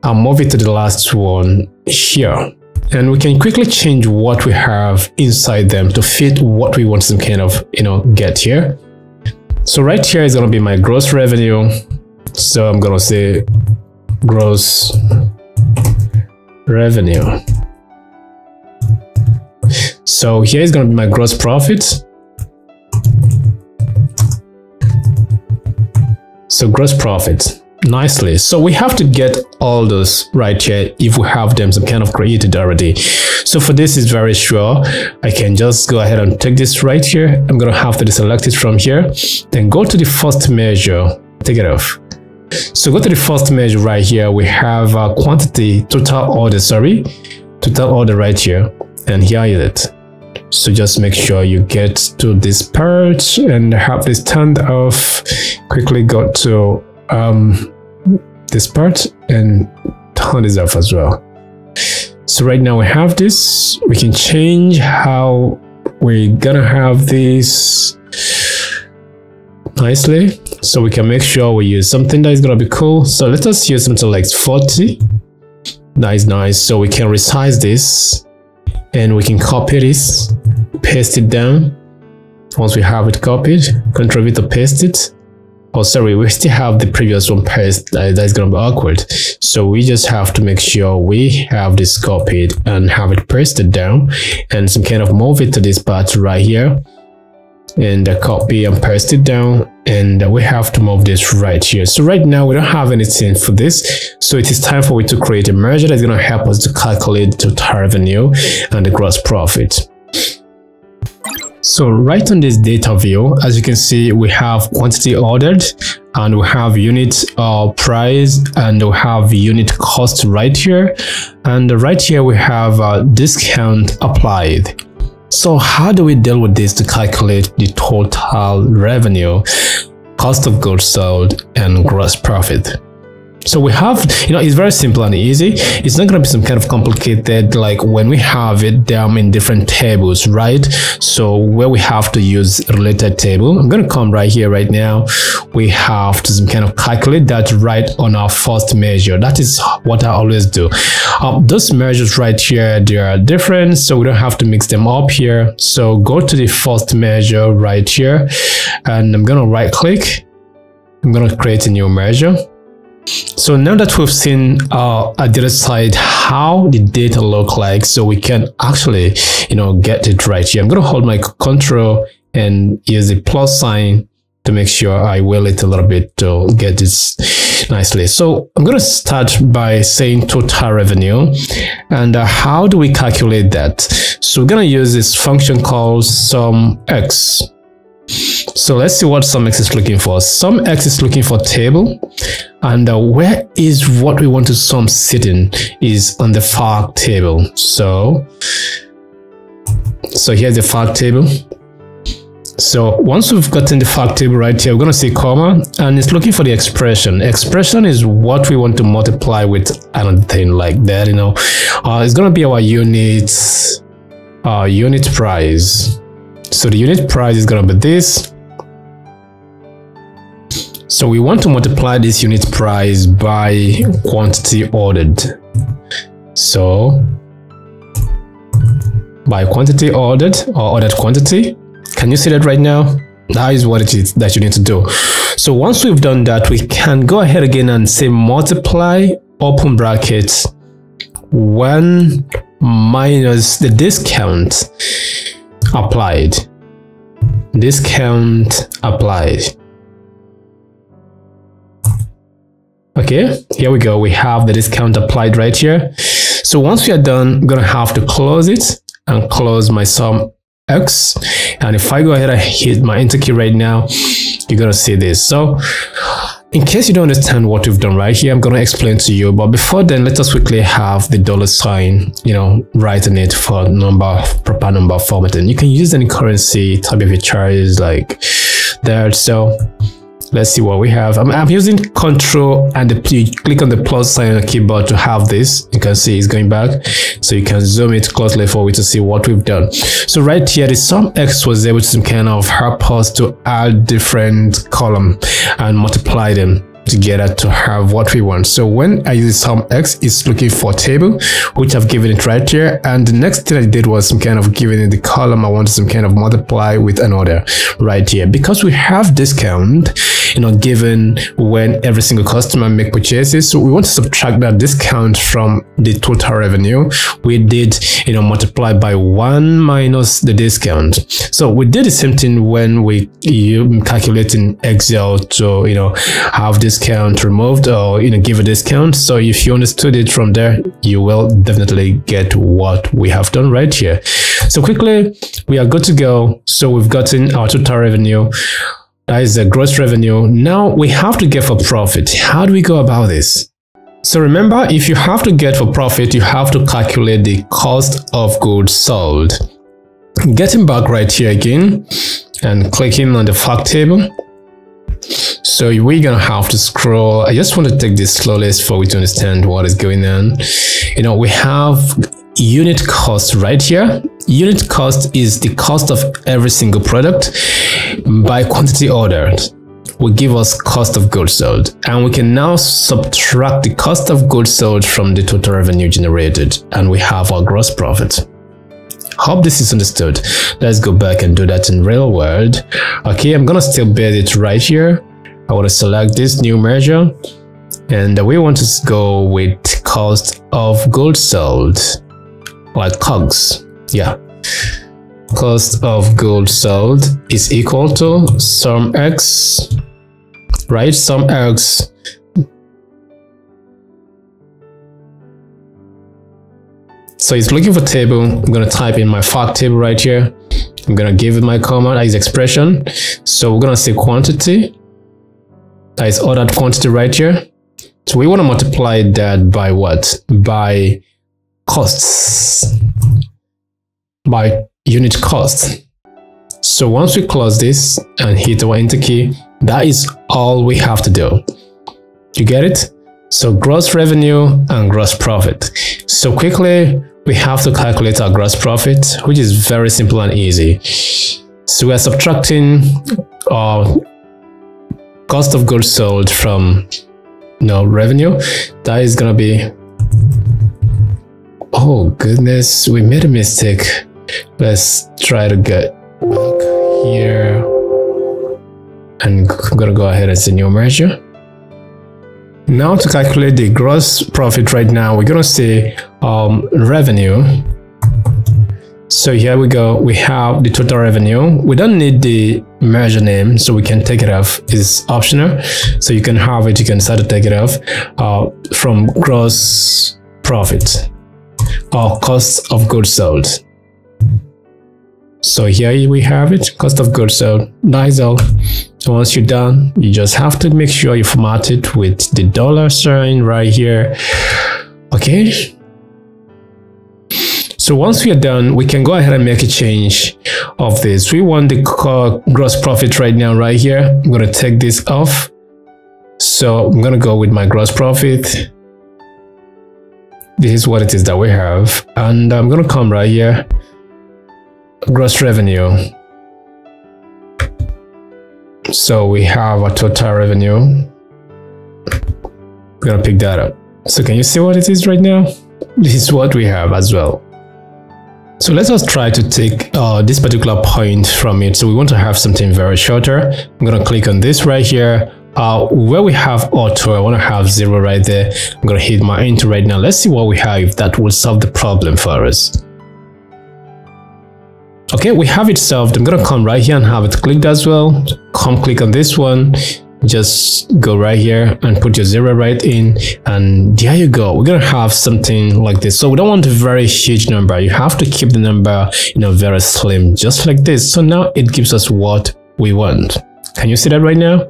and move it to the last one here. And we can quickly change what we have inside them to fit what we want some kind of, you know, get here. So right here is going to be my gross revenue. So I'm going to say gross revenue. So here is going to be my gross profit. So gross profit. Nicely. So we have to get all those right here if we have them some kind of created already. So for this is very sure. I can just go ahead and take this right here. I'm going to have to select it from here. Then go to the first measure. Take it off. So go to the first measure right here. We have a quantity, total order, sorry. Total order right here. And here is it. So just make sure you get to this part and have this turned off. Quickly go to um this part and turn this off as well. So right now we have this. We can change how we're gonna have this nicely, so we can make sure we use something that is gonna be cool. So let us use something like forty. That is nice. So we can resize this and we can copy this, paste it down. Once we have it copied, Ctrl V to paste it. Oh, sorry, we still have the previous one paste. That, that's gonna be awkward. So we just have to make sure we have this copied and have it pasted down and some kind of move it to this part right here and uh, copy and paste it down. And uh, we have to move this right here. So right now we don't have anything for this. So it is time for we to create a measure that's gonna help us to calculate the total revenue and the gross profit. So right on this data view, as you can see, we have quantity ordered and we have unit uh, price and we have unit cost right here. And right here we have a discount applied. So how do we deal with this to calculate the total revenue, cost of goods sold and gross profit? So we have, you know, it's very simple and easy. It's not going to be some kind of complicated, like when we have it down in different tables, right? So where we have to use related table, I'm going to come right here right now. We have to some kind of calculate that right on our first measure. That is what I always do. Um, those measures right here, they are different. So we don't have to mix them up here. So go to the first measure right here and I'm going to right click. I'm going to create a new measure. So now that we've seen uh, at the other side how the data look like, so we can actually, you know, get it right here. I'm going to hold my control and use the plus sign to make sure I wheel it a little bit to get this nicely. So I'm going to start by saying total revenue. And uh, how do we calculate that? So we're going to use this function called SUMX. So let's see what SUMX is looking for. SUMX is looking for table, and uh, where is what we want to sum sitting is on the fact table. So, so here's the fact table. So once we've gotten the fact table right here, we're going to see comma, and it's looking for the expression. Expression is what we want to multiply with another thing like that, you know. Uh, it's going to be our unit, uh, unit price. So the unit price is going to be this. So we want to multiply this unit price by quantity ordered. So by quantity ordered or ordered quantity. Can you see that right now? That is what it is that you need to do. So once we've done that, we can go ahead again and say multiply open brackets one minus the discount applied. Discount applied. Okay, here we go. We have the discount applied right here. So once we are done, I'm gonna have to close it and close my sum x. And if I go ahead and hit my enter key right now, you're gonna see this. So in case you don't understand what we've done right here, I'm gonna explain to you. But before then, let us quickly have the dollar sign, you know, right in it for number, proper number formatting. You can use any currency type of your choice like that. So let's see what we have. I'm, I'm using control and the you click on the plus sign on the keyboard to have this. You can see it's going back, so you can zoom it closely forward to see what we've done. So right here, the SUMX was able to some kind of help us to add different column and multiply them together to have what we want. So when I use SUMX, it's looking for table, which I've given it right here. And the next thing I did was some kind of giving it the column I wanted some kind of multiply with an order right here. Because we have discount, you know, given when every single customer make purchases. So we want to subtract that discount from the total revenue. We did, you know, multiply by one minus the discount. So we did the same thing when we you calculate in Excel to, you know, have discount removed or, you know, give a discount. So if you understood it from there, you will definitely get what we have done right here. So quickly, we are good to go. So we've gotten our total revenue. That is the gross revenue. Now we have to get for profit. How do we go about this? So remember, if you have to get for profit, you have to calculate the cost of goods sold. Getting back right here again and clicking on the fact table. So we're gonna have to scroll. I just want to take this slowly for you to understand what is going on. You know, we have unit cost right here. Unit cost is the cost of every single product by quantity ordered. Will give us cost of goods sold, and we can now subtract the cost of goods sold from the total revenue generated, and we have our gross profit. Hope this is understood. Let's go back and do that in real world. Okay, I'm gonna still build it right here. I want to select this new measure, and we want to go with cost of goods sold, like COGS. Yeah, cost of goods sold is equal to sum x, right? Sum x So it's looking for table. I'm gonna type in my fact table right here. I'm gonna give it my comma, that is expression. So we're gonna say quantity, that is ordered quantity right here. So we want to multiply that by what? By costs, by unit cost. So once we close this and hit our enter key, that is all we have to do. You get it? So gross revenue and gross profit. So quickly, we have to calculate our gross profit, which is very simple and easy. So we are subtracting our cost of goods sold from, you know, revenue. That is gonna be, oh goodness, we made a mistake. Let's try to get back here, and I'm gonna go ahead and say new measure. Now to calculate the gross profit right now, we're gonna say um, revenue. So here we go, we have the total revenue. We don't need the measure name, so we can take it off. It's optional, so you can have it, you can start to take it off uh, from gross profit or cost of goods sold. So here we have it, cost of goods sold. Nice. All once you're done, you just have to make sure you format it with the dollar sign right here. Okay, so once we are done, we can go ahead and make a change of this. We want the gross profit right now right here. I'm going to take this off, so I'm going to go with my gross profit. This is what it is that we have, and I'm going to come right here, gross revenue. So we have a total revenue. I'm gonna pick that up. So can you see what it is right now? This is what we have as well. So let us try to take uh, this particular point from it. So we want to have something very shorter. I'm gonna click on this right here. Uh, where we have auto, I want to have zero right there. I'm gonna hit my enter right now. Let's see what we have, if that will solve the problem for us. Okay, we have it solved. I'm gonna come right here and have it clicked as well. Come click on this one, just go right here and put your zero right in, and there you go. We're gonna have something like this. So we don't want a very huge number. You have to keep the number, you know, very slim, just like this. So now it gives us what we want. Can you see that right now?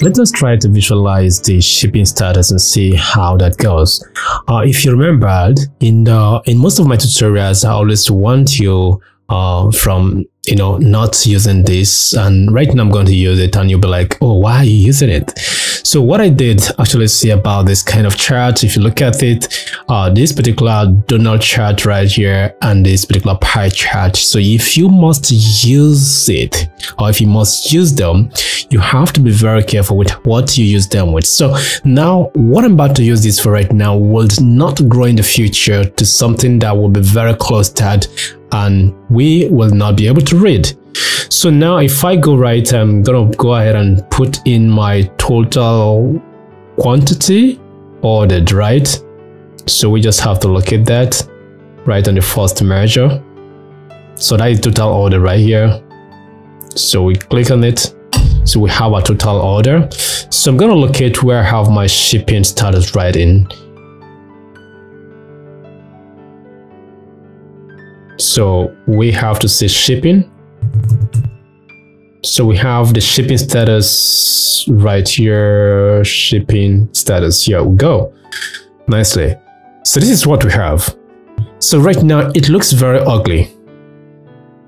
Let us try to visualize the shipping status and see how that goes. Uh, if you remembered, in the in most of my tutorials, I always want you uh, from, you know, not using this, and right now I'm going to use it, and you'll be like, oh, why are you using it? So what I did actually see about this kind of chart, if you look at it, uh, this particular donut chart right here and this particular pie chart. So if you must use it, or if you must use them, you have to be very careful with what you use them with. So now what I'm about to use this for right now will not grow in the future to something that will be very close to that, and we will not be able to read. So now if I go right, I'm gonna go ahead and put in my total quantity ordered, right? So we just have to locate that right on the first measure. So that is total order right here. So we click on it. So we have a total order. So I'm gonna locate where I have my shipping status right in. So we have to say shipping. So we have the shipping status right here, shipping status. Here we go. Nicely. So this is what we have. So right now it looks very ugly.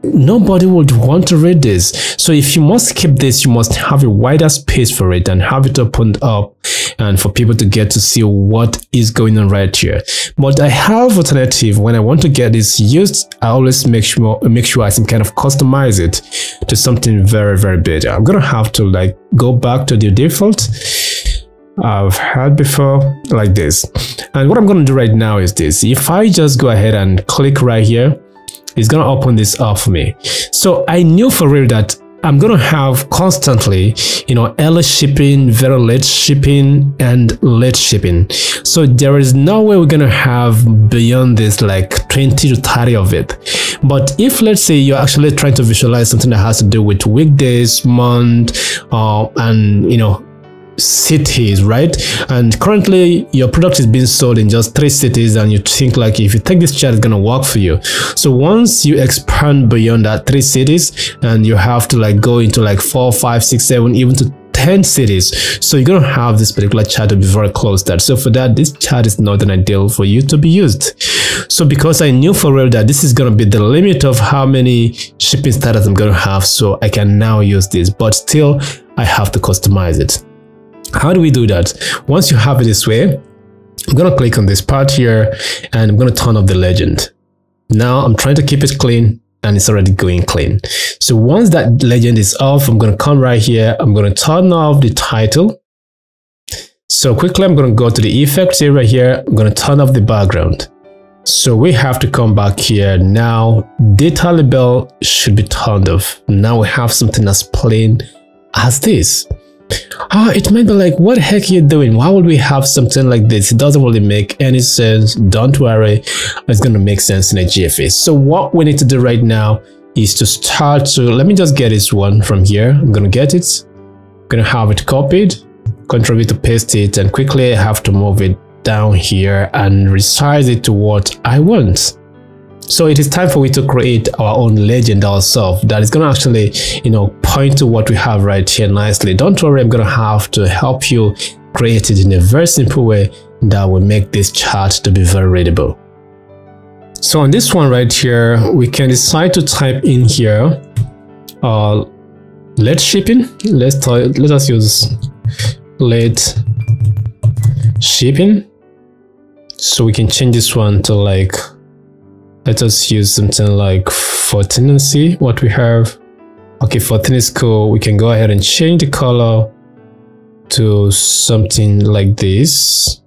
Nobody would want to read this. So if you must keep this, you must have a wider space for it and have it opened up and for people to get to see what is going on right here. But I have alternative. When I want to get this used, I always make sure make sure I can kind of customize it to something very, very better. I'm gonna have to like go back to the default I've had before, like this. And what I'm gonna do right now is this. If I just go ahead and click right here, it's gonna open this up for me. So I knew for real that I'm gonna have constantly, you know, early shipping, very late shipping, and late shipping. So there is no way we're gonna have beyond this like twenty to thirty of it. But if let's say you're actually trying to visualize something that has to do with weekdays, month, uh, and you know, cities, right? And currently your product is being sold in just three cities, and you think like if you take this chart, it's gonna work for you. So once you expand beyond that three cities, and you have to like go into like four, five, six, seven, even to ten cities, so you're gonna have this particular chart to be very close to that. So for that, this chart is not an ideal for you to be used. So because I knew for real that this is gonna be the limit of how many shipping status I'm gonna have, so I can now use this, but still I have to customize it. How do we do that? Once you have it this way, I'm gonna click on this part here and I'm gonna turn off the legend. Now I'm trying to keep it clean and it's already going clean. So once that legend is off, I'm gonna come right here. I'm gonna turn off the title. So quickly, I'm gonna go to the effects area here. I'm gonna turn off the background. So we have to come back here. Now data label should be turned off. Now we have something as plain as this. Ah, it might be like, what the heck are you doing? Why would we have something like this? It doesn't really make any sense. Don't worry, it's going to make sense in a G F A. So what we need to do right now is to start to, let me just get this one from here. I'm going to get it. I'm going to have it copied, Control V to paste it, and quickly I have to move it down here and resize it to what I want. So it is time for we to create our own legend ourselves that is going to actually, you know, point to what we have right here nicely. Don't worry, I'm going to have to help you create it in a very simple way that will make this chart to be very readable. So on this one right here, we can decide to type in here, uh, late shipping. Let's let us use late shipping. So we can change this one to like, let us use something like fourteen and see what we have. Okay, fourteen is cool. We can go ahead and change the color to something like this.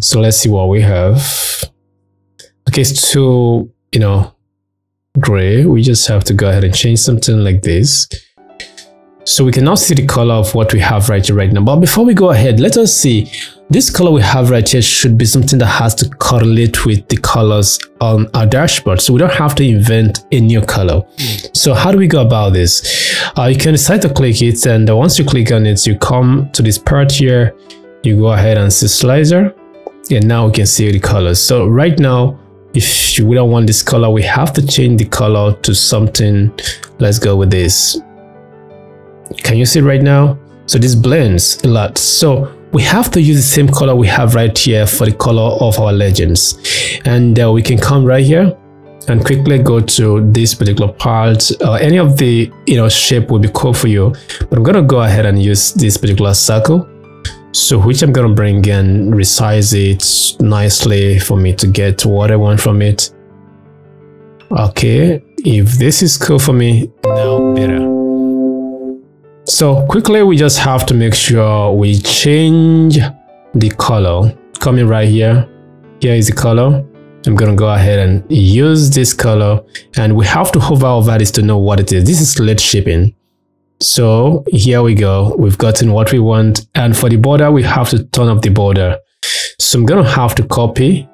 So let's see what we have. Okay, it's too, you know, gray. We just have to go ahead and change something like this. So we can now see the color of what we have right here right now. But before we go ahead, let us see. This color we have right here should be something that has to correlate with the colors on our dashboard. So we don't have to invent a new color. Mm. So how do we go about this? Uh, you can decide to click it, and once you click on it, you come to this part here. You go ahead and see slicer, and now we can see the colors. So right now, if we don't want this color, we have to change the color to something. Let's go with this. Can you see right now? So this blends a lot. So we have to use the same color we have right here for the color of our legends. And uh, we can come right here and quickly go to this particular part. Uh, any of the, you know, shape will be cool for you, but I'm gonna go ahead and use this particular circle. So which I'm gonna bring and resize it nicely for me to get what I want from it. Okay, if this is cool for me, now better. So quickly, we just have to make sure we change the color. Coming right here, here is the color. I'm going to go ahead and use this color, and we have to hover over this to know what it is. This is lead shipping. So here we go. We've gotten what we want. And for the border, we have to turn up the border. So I'm going to have to copy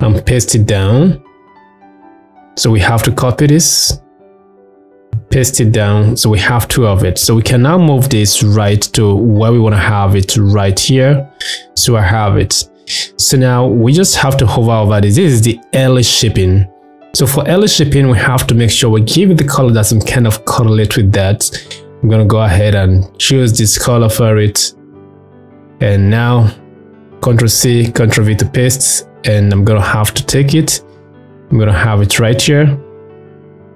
and paste it down. So we have to copy this, paste it down. So we have two of it. So we can now move this right to where we want to have it, right here. So I have it. So now we just have to hover over this. This is the early shipping. So for early shipping, we have to make sure we give it the color that's some kind of correlate with that. I'm going to go ahead and choose this color for it. And now Ctrl C, Ctrl V to paste. And I'm going to have to take it. I'm going to have it right here.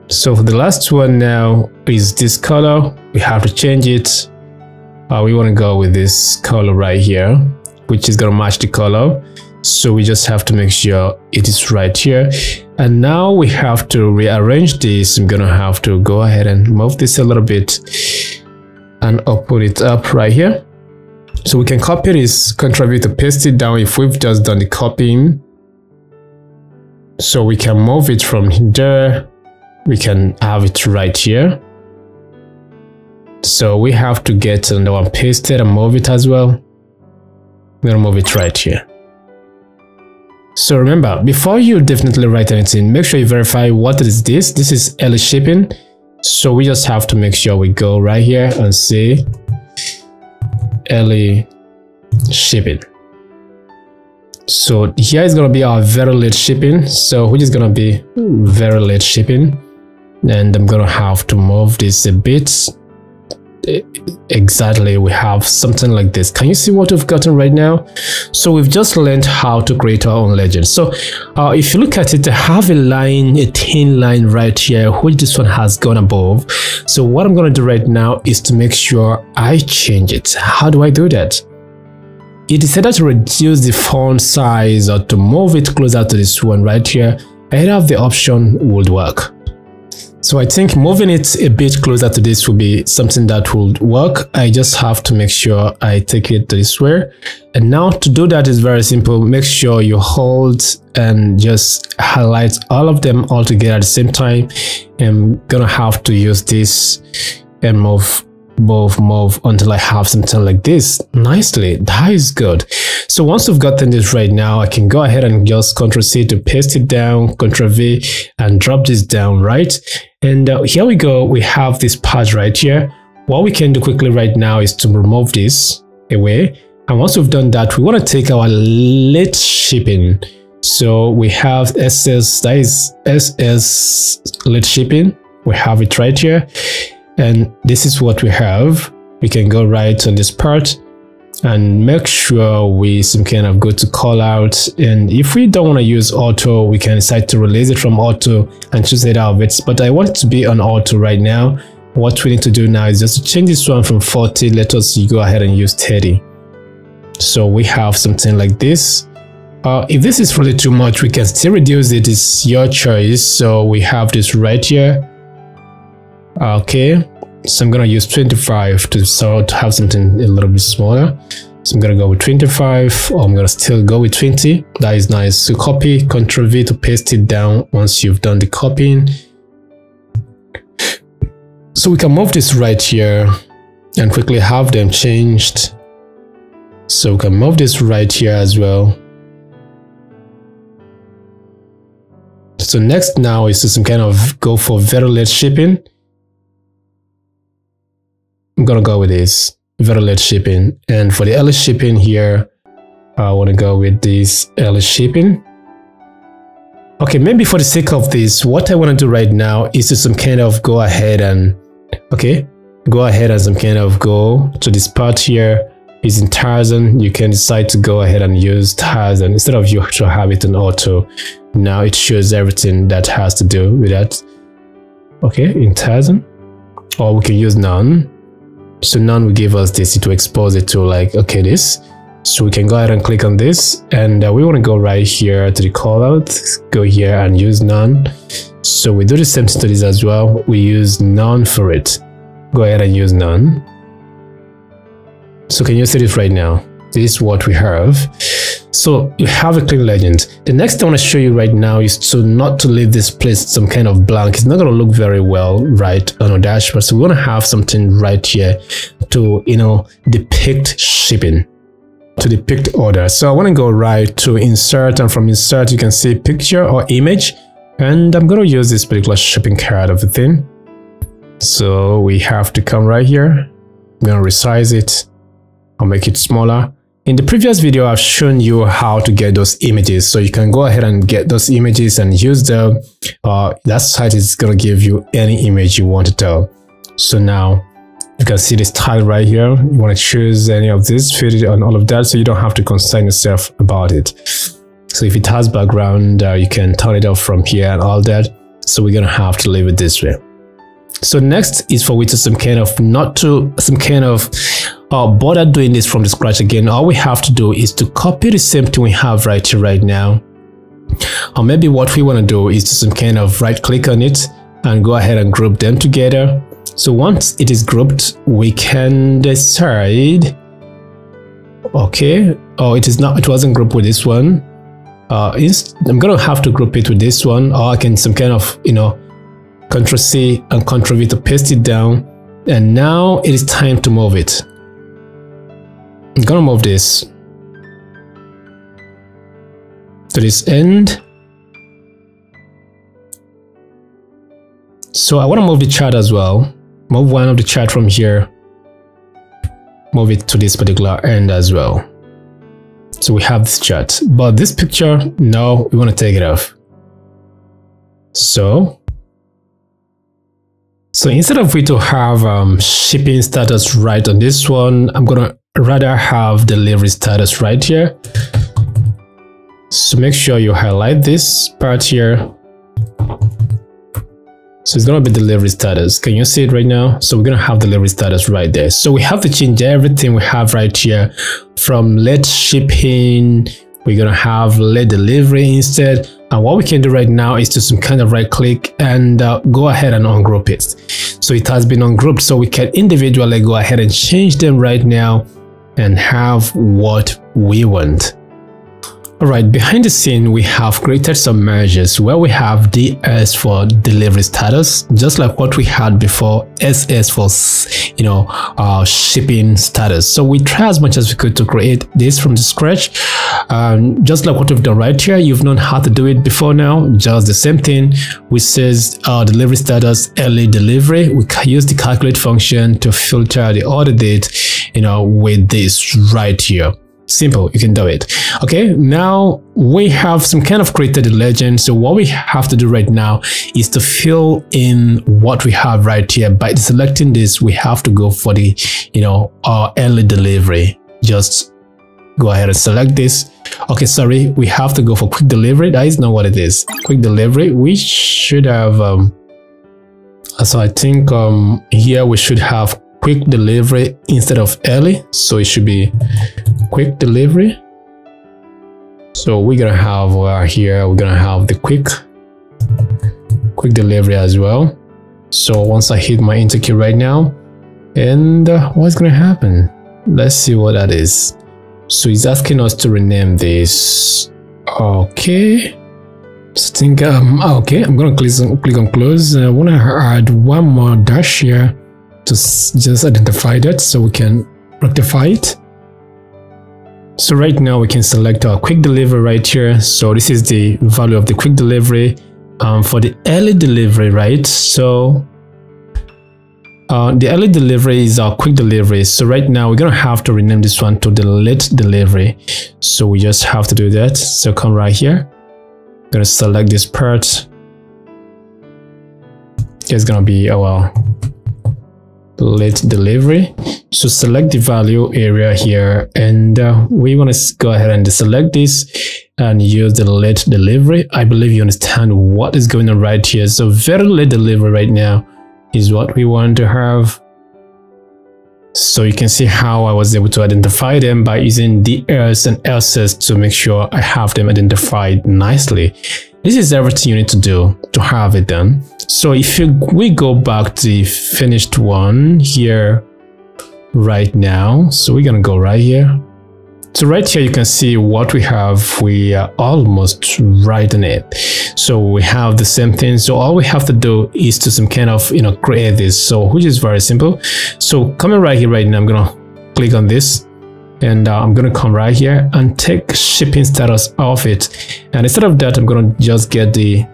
So for the last one now is this color. We have to change it. Uh, we want to go with this color right here, which is going to match the color. So we just have to make sure it is right here. And now we have to rearrange this. I'm going to have to go ahead and move this a little bit and open it up right here. So we can copy this, Ctrl V to paste it down if we've just done the copying. So we can move it from there. We can have it right here. So we have to get another one pasted and move it as well. We're gonna move it right here. So remember, before you definitely write anything, make sure you verify what is this. This is early shipping. So we just have to make sure we go right here and say early shipping. So here is gonna be our very late shipping. So which is gonna be very late shipping. And I'm gonna have to move this a bit. Exactly, we have something like this. Can you see what we've gotten right now? So we've just learned how to create our own legend. So uh, if you look at it, I have a line, a thin line right here, which this one has gone above. So what I'm going to do right now is to make sure I change it. How do I do that? It is either to reduce the font size or to move it closer to this one right here. Either of the option would work. So I think moving it a bit closer to this will be something that would work. I just have to make sure I take it this way. And now to do that is very simple. Make sure you hold and just highlight all of them all together at the same time. I'm gonna have to use this and move, move, move until I have something like this. Nicely, that is good. So once I've gotten this right now, I can go ahead and just Ctrl C to paste it down, Ctrl V and drop this down, right? And uh, here we go. We have this part right here. What we can do quickly right now is to remove this away. And once we've done that, we want to take our late shipping. So we have S S, that is S S late shipping. We have it right here. And this is what we have. We can go right on this part and make sure we some kind of go to call out. And if we don't want to use auto, we can decide to release it from auto and choose it out of it. But I want it to be on auto right now. What we need to do now is just to change this one from forty. Let us go ahead and use thirty. So we have something like this. Uh, if this is really too much, we can still reduce it. It's your choice. So we have this right here. Okay. So I'm going to use twenty-five to sort to have something a little bit smaller. So I'm going to go with twenty-five, or I'm going to still go with twenty. That is nice. So copy, Ctrl V to paste it down once you've done the copying. So we can move this right here and quickly have them changed. So we can move this right here as well. So next now is to some kind of go for very late shipping. I'm gonna go with this very late shipping, and for the early shipping here, I want to go with this early shipping. Okay, maybe for the sake of this, what I want to do right now is to some kind of go ahead and okay, go ahead and some kind of go to this part here is in thousand. You can decide to go ahead and use thousand instead of you to have it on auto. Now it shows everything that has to do with that. Okay, in thousand, or we can use none. So now we give us this to expose it to like, okay, this. So we can go ahead and click on this, and uh, we want to go right here to the callout, go here and use none. So we do the same thing to this as well. We use none for it. Go ahead and use none. So can you see this right now? This is what we have. So you have a clean legend. The next thing I want to show you right now is to not to leave this place some kind of blank. It's not going to look very well right on our dashboard. So we want to have something right here to, you know, depict shipping, to depict order. So I want to go right to insert, and from insert you can see picture or image, and I'm going to use this particular shipping card of the thing. So we have to come right here. I'm going to resize it. I'll make it smaller. In the previous video, I've shown you how to get those images. So you can go ahead and get those images and use them. Uh, that site is going to give you any image you want to tell. So now you can see this tile right here. You want to choose any of this, fit it on all of that, so you don't have to concern yourself about it. So if it has background, uh, you can turn it off from here and all that. So we're going to have to leave it this way. So next is for we to some kind of not to some kind of uh, bother doing this from the scratch again. All we have to do is to copy the same thing we have right here right now. Or maybe what we want to do is to some kind of right click on it and go ahead and group them together. So once it is grouped, we can decide. Okay. Oh, it is not. It wasn't grouped with this one. Uh, I'm gonna have to group it with this one, or I can some kind of you know. Control C and Control V to paste it down, and now it is time to move it. I'm gonna move this to this end. So I want to move the chart as well. Move one of the chart from here. Move it to this particular end as well. So we have this chart, but this picture, no, we want to take it off. So. So instead of we to have um, shipping status right on this one, I'm gonna rather have delivery status right here. So make sure you highlight this part here. So it's gonna be delivery status. Can you see it right now? So we're gonna have delivery status right there. So we have to change everything we have right here from late shipping. We're gonna have late delivery instead. And what we can do right now is to some kind of right click and uh, go ahead and ungroup it. So it has been ungrouped, so we can individually go ahead and change them right now and have what we want. All right, behind the scene, we have created some merges where we have D S for delivery status, just like what we had before, S S for, you know, uh, shipping status. So we try as much as we could to create this from the scratch. Um, just like what we've done right here, you've known how to do it before now. Just the same thing, which says uh, delivery status, early delivery. We can use the calculate function to filter the order date, you know, with this right here. Simple, you can do it. Okay, now we have some kind of created a legend. So what we have to do right now is to fill in what we have right here. By selecting this, we have to go for the, you know, uh, early delivery. Just go ahead and select this. Okay, sorry, we have to go for quick delivery. That is not what it is. Quick delivery, we should have, um, so I think um, here we should have quick delivery instead of early. So it should be quick delivery. So we're gonna have uh, here, we're gonna have the quick, quick delivery as well. So once I hit my enter key right now, and uh, what's gonna happen? Let's see what that is. So it's asking us to rename this. Okay. Just think, um, okay, I'm gonna click on, click on close. I wanna add one more dash here to just identify that so we can rectify it. So right now we can select our quick delivery right here. So this is the value of the quick delivery um, for the early delivery, right? So uh, the early delivery is our quick delivery. So right now we're going to have to rename this one to the late delivery. So we just have to do that. So come right here. I'm going to select this part. It's going to be our late delivery. So select the value area here, and uh, we want to go ahead and select this and use the late delivery. I believe you understand what is going on right here. So very late delivery right now is what we want to have. So you can see how I was able to identify them by using D S and S S to make sure I have them identified nicely. This is everything you need to do to have it done. So if you, we go back to the finished one here right now, so we're gonna go right here. So right here, you can see what we have. We are almost right in it. So we have the same thing. So all we have to do is to some kind of, you know, create this. So which is very simple. So coming right here right now, I'm going to click on this. And uh, I'm going to come right here and take shipping status off it. And instead of that, I'm going to just get the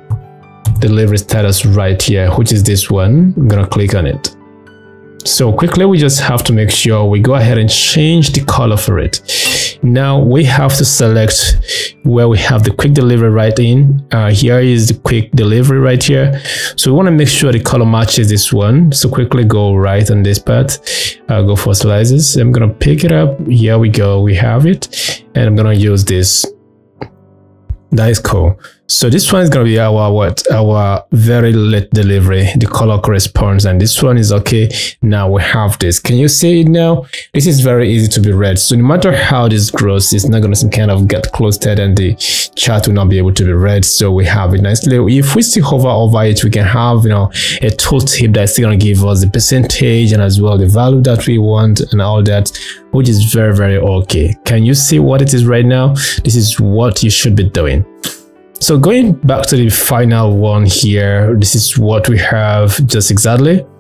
delivery status right here, which is this one. I'm going to click on it. So quickly, we just have to make sure we go ahead and change the color for it. Now we have to select where we have the quick delivery right in. Uh, here is the quick delivery right here. So we want to make sure the color matches this one. So quickly go right on this part. Uh, go for slices. I'm going to pick it up. Here we go. We have it. And I'm going to use this. That is cool. So this one is going to be our what? Our very late delivery. The color corresponds, and this one is okay. Now we have this. Can you see it now? This is very easy to be read. So no matter how this grows, it's not going to some kind of get clustered, and the chart will not be able to be read. So we have it nicely. If we still hover over it, we can have, you know, a tooltip that's still going to give us the percentage and as well the value that we want and all that, which is very, very okay. Can you see what it is right now? This is what you should be doing. So going back to the final one here, this is what we have just exactly.